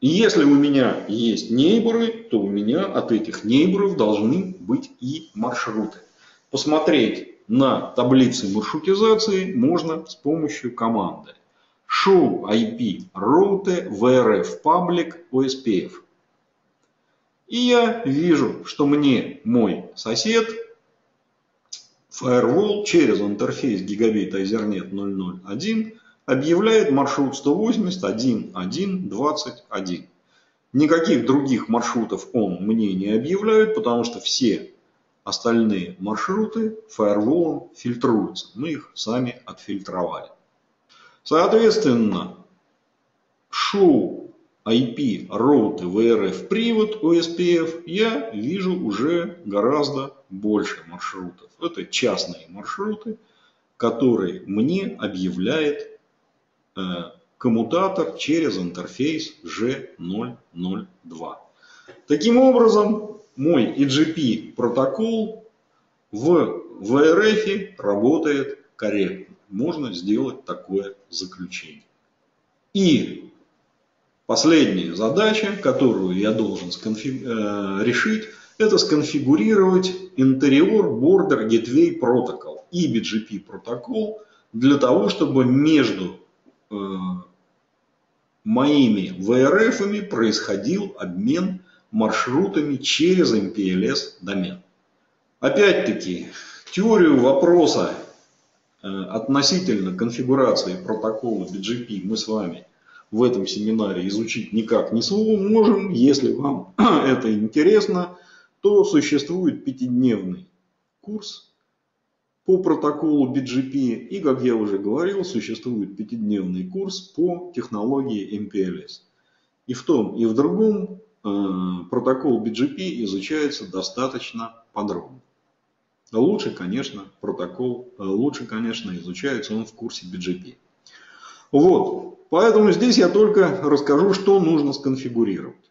если у меня есть нейборы, то у меня от этих нейборов должны быть и маршруты. Посмотреть на таблицы маршрутизации можно с помощью команды show IP route VRF public OSPF. И я вижу, что мне мой сосед Firewall через интерфейс гигабит Ethernet 001 объявляет маршрут 181.1.21. Никаких других маршрутов он мне не объявляет, потому что все остальные маршруты Firewall фильтруются. Мы их сами отфильтровали. Соответственно, show IP route VRF Private OSPF я вижу уже гораздо больше маршрутов. Это частные маршруты, которые мне объявляет коммутатор через интерфейс G002. Таким образом, мой EGP протокол в VRF работает корректно. Можно сделать такое заключение. И последняя задача, которую я должен решить, это сконфигурировать интерьер Border Gateway Protocol и BGP протокол для того, чтобы между моими VRF-ами происходил обмен маршрутами через MPLS домен. Опять-таки, теорию вопроса относительно конфигурации протокола BGP мы с вами в этом семинаре изучить никак не сможем. Если вам это интересно, то существует 5-дневный курс по протоколу BGP. И, как я уже говорил, существует 5-дневный курс по технологии MPLS. И в том, и в другом протокол BGP изучается достаточно подробно. Лучше, конечно, изучается он в курсе BGP. Вот. Поэтому здесь я только расскажу, что нужно сконфигурировать.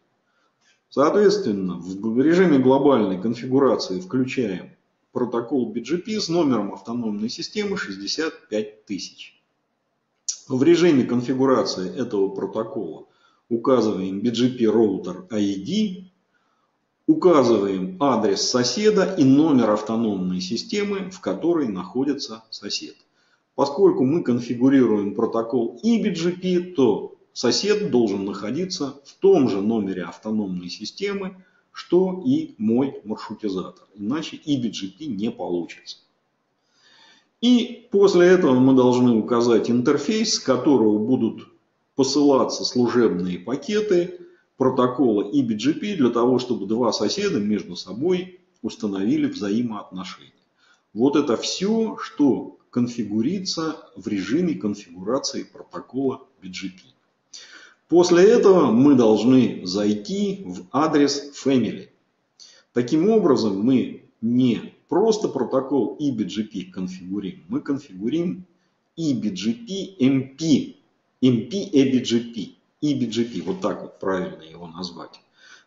Соответственно, в режиме глобальной конфигурации включаем протокол BGP с номером автономной системы 65000. В режиме конфигурации этого протокола указываем BGP роутер ID, указываем адрес соседа и номер автономной системы, в которой находится сосед. Поскольку мы конфигурируем протокол EBGP, то сосед должен находиться в том же номере автономной системы, что и мой маршрутизатор. Иначе EBGP не получится. И после этого мы должны указать интерфейс, с которого будут посылаться служебные пакеты протокола EBGP для того, чтобы два соседа между собой установили взаимоотношения. Вот это все, что конфигурится в режиме конфигурации протокола BGP. После этого мы должны зайти в адрес Family. Таким образом, мы не просто протокол EBGP конфигурим, мы конфигурим EBGP-MP, MP-EBGP, EBGP, вот так вот правильно его назвать.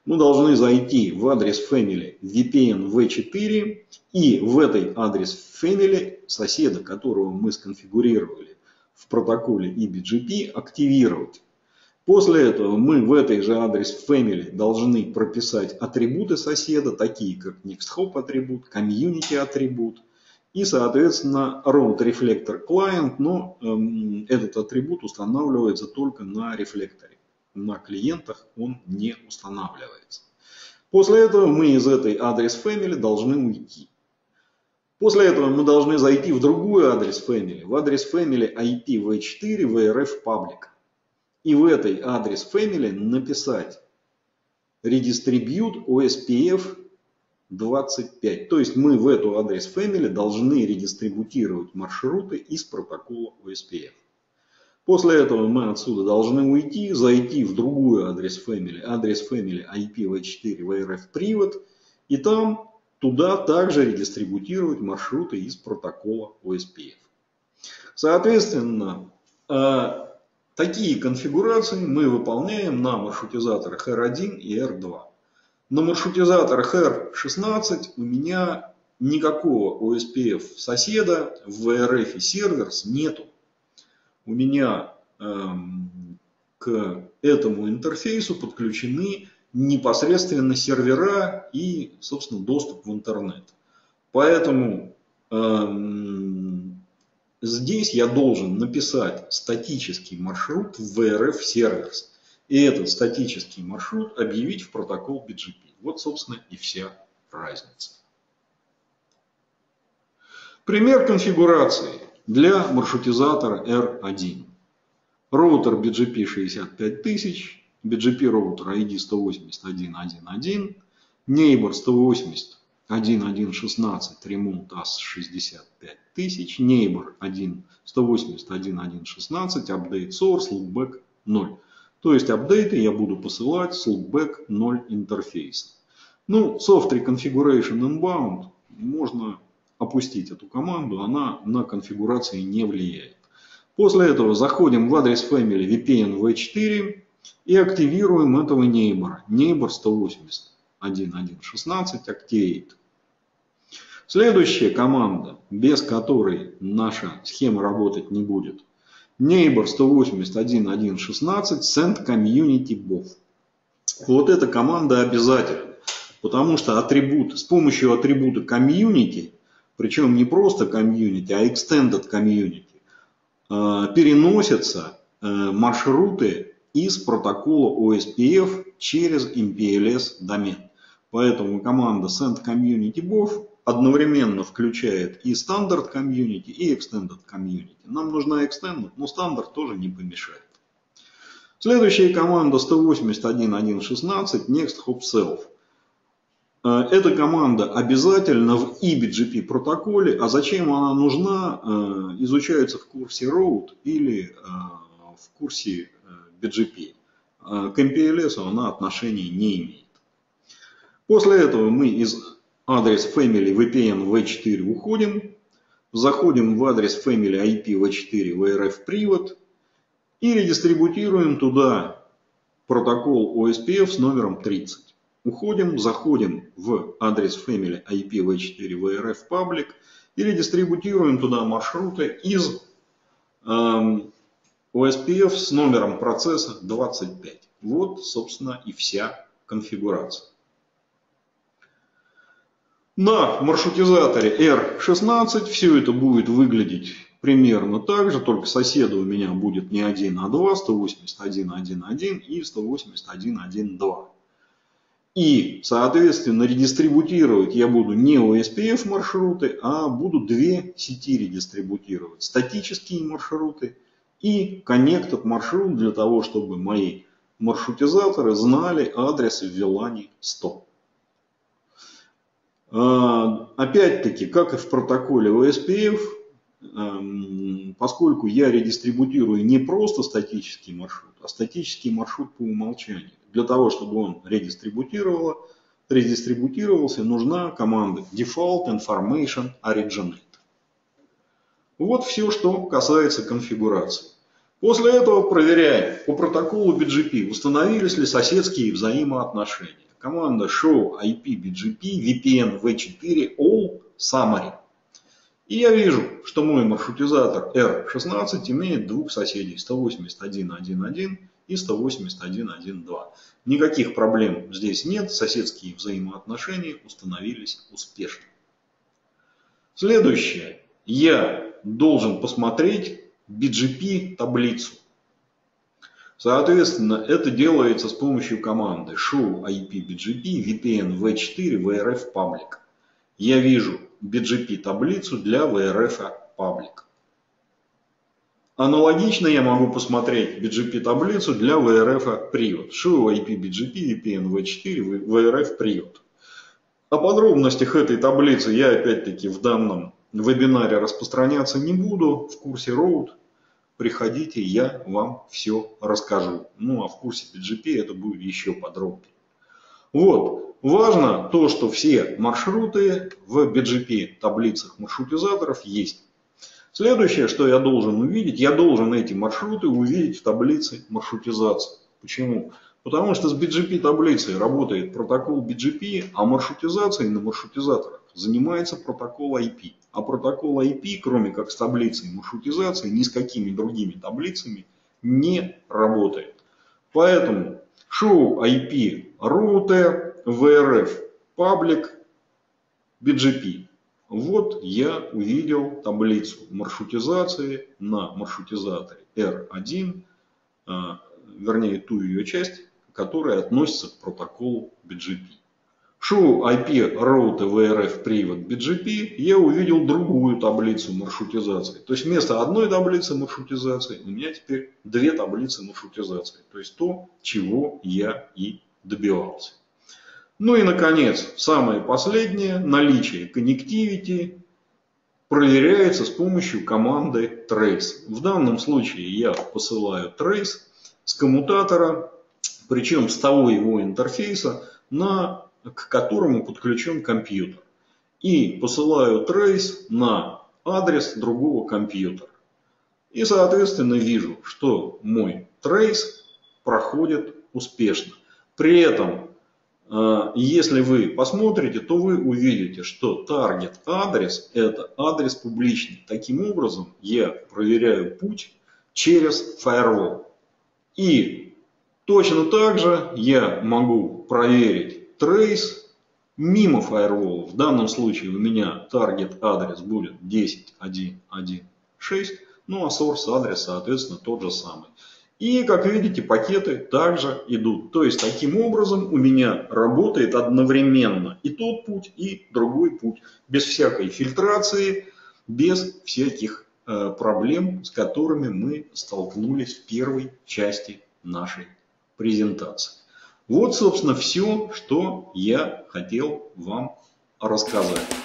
Мы должны зайти в адрес Family VPN V4 и в этой адрес Family соседа, которого мы сконфигурировали в протоколе EBGP активировать. После этого мы в этой же адрес family должны прописать атрибуты соседа, такие как nexthop атрибут, community атрибут и, соответственно, route reflector client, но этот атрибут устанавливается только на рефлекторе. На клиентах он не устанавливается. После этого мы из этой адрес family должны уйти. После этого мы должны зайти в другую адрес family, в адрес family IPv4 VRF public. И в этой адрес family написать redistribute OSPF 25. То есть мы в эту адрес family должны редистрибутировать маршруты из протокола OSPF. После этого мы отсюда должны уйти, зайти в другую адрес family IPv4 VRF Private, и там туда также редистрибутировать маршруты из протокола OSPF. Соответственно, такие конфигурации мы выполняем на маршрутизаторах R1 и R2. На маршрутизаторах R16 у меня никакого OSPF соседа в VRF серверс нету. У меня к этому интерфейсу подключены непосредственно сервера и, собственно, доступ в интернет. Поэтому здесь я должен написать статический маршрут в VRF Servers. И этот статический маршрут объявить в протокол BGP. Вот, собственно, и вся разница. Пример конфигурации для маршрутизатора R1. Роутер BGP 65000. BGP роутер ID 180.1.1.1, Neighbor 180.1.1.16, ремонт AS 65000, Neighbor 180.1.1.16, Update Source, Loopback 0. То есть апдейты я буду посылать с Loopback 0 интерфейса. Ну, Soft Reconfiguration Inbound, можно опустить эту команду, она на конфигурации не влияет. После этого заходим в адрес Family VPN V4, и активируем этого нейбора. Нейбор 180.1.1.16 Activate. Следующая команда, без которой наша схема работать не будет. Neighbor 180.1.1.16 Send Community Buff. Вот эта команда обязательна. Потому что атрибут, с помощью атрибута Community, причем не просто Community, а Extended Community, переносятся маршруты из протокола OSPF через MPLS домен. Поэтому команда Send Community Buff одновременно включает и Standard Community, и Extended Community. Нам нужна Extended, но Standard тоже не помешает. Следующая команда 181.1.16 Next Hop Self. Эта команда обязательно в EBGP протоколе. А зачем она нужна, изучается в курсе Road или в курсе BGP. К MPLS она отношения не имеет. После этого мы из адрес Family VPN V4 уходим, заходим в адрес Family IP V4 VRF Private и редистрибутируем туда протокол OSPF с номером 30. Уходим, заходим в адрес Family IP V4 VRF Public и редистрибутируем туда маршруты из OSPF с номером процесса 25. Вот, собственно, и вся конфигурация. На маршрутизаторе R16 все это будет выглядеть примерно так же, только соседа у меня будет не 1, а 2, 181.1.1 и 181.1.2. И, соответственно, редистрибутировать я буду не OSPF маршруты, а буду две сети редистрибутировать. Статические маршруты и connected маршрут для того, чтобы мои маршрутизаторы знали адрес в VLAN 100. Опять-таки, как и в протоколе OSPF, поскольку я редистрибутирую не просто статический маршрут, а статический маршрут по умолчанию. Для того, чтобы он редистрибутировался, нужна команда Default Information Originate. Вот все, что касается конфигурации. После этого проверяем по протоколу BGP, установились ли соседские взаимоотношения. Команда show IP BGP VPN v4 all summary. И я вижу, что мой маршрутизатор R16 имеет двух соседей 181.1.1 и 181.1.2. Никаких проблем здесь нет, соседские взаимоотношения установились успешно. Следующее. Я должен посмотреть BGP таблицу. Соответственно, это делается с помощью команды show IP BGP VPN v4 VRF public. Я вижу BGP таблицу для VRF public. Аналогично я могу посмотреть BGP таблицу для VRF private. Show IP BGP VPN v4 VRF private. О подробностях этой таблицы я опять-таки в данном вебинаре распространяться не буду. В курсе Road приходите, я вам все расскажу. Ну а в курсе BGP это будет еще подробнее. Вот. Важно то, что все маршруты в BGP таблицах маршрутизаторов есть. Следующее, что я должен увидеть, я должен эти маршруты увидеть в таблице маршрутизации. Почему? Потому что с BGP таблицей работает протокол BGP, а маршрутизацией на маршрутизаторах занимается протокол IP. А протокол IP, кроме как с таблицей маршрутизации, ни с какими другими таблицами не работает. Поэтому show IP router VRF Public BGP. Вот я увидел таблицу маршрутизации на маршрутизаторе R1, вернее ту ее часть, которая относится к протоколу BGP. Show IP Route VRF Private BGP я увидел другую таблицу маршрутизации. То есть вместо одной таблицы маршрутизации у меня теперь две таблицы маршрутизации. То есть то, чего я и добивался. Ну и, наконец, самое последнее, наличие connectivity проверяется с помощью команды trace. В данном случае я посылаю trace с коммутатора, причем с того его интерфейса, к которому подключен компьютер. И посылаю trace на адрес другого компьютера. И, соответственно, вижу, что мой trace проходит успешно. При этом, если вы посмотрите, то вы увидите, что таргет-адрес – это адрес публичный. Таким образом, я проверяю путь через Firewall. И точно так же я могу проверить трейс мимо Firewall. В данном случае у меня таргет-адрес будет 10.1.1.6, ну а source-адрес, соответственно, тот же самый. И, как видите, пакеты также идут. То есть, таким образом у меня работает одновременно и тот путь, и другой путь. Без всякой фильтрации, без всяких проблем, с которыми мы столкнулись в первой части нашей презентации. Вот, собственно, все, что я хотел вам рассказать.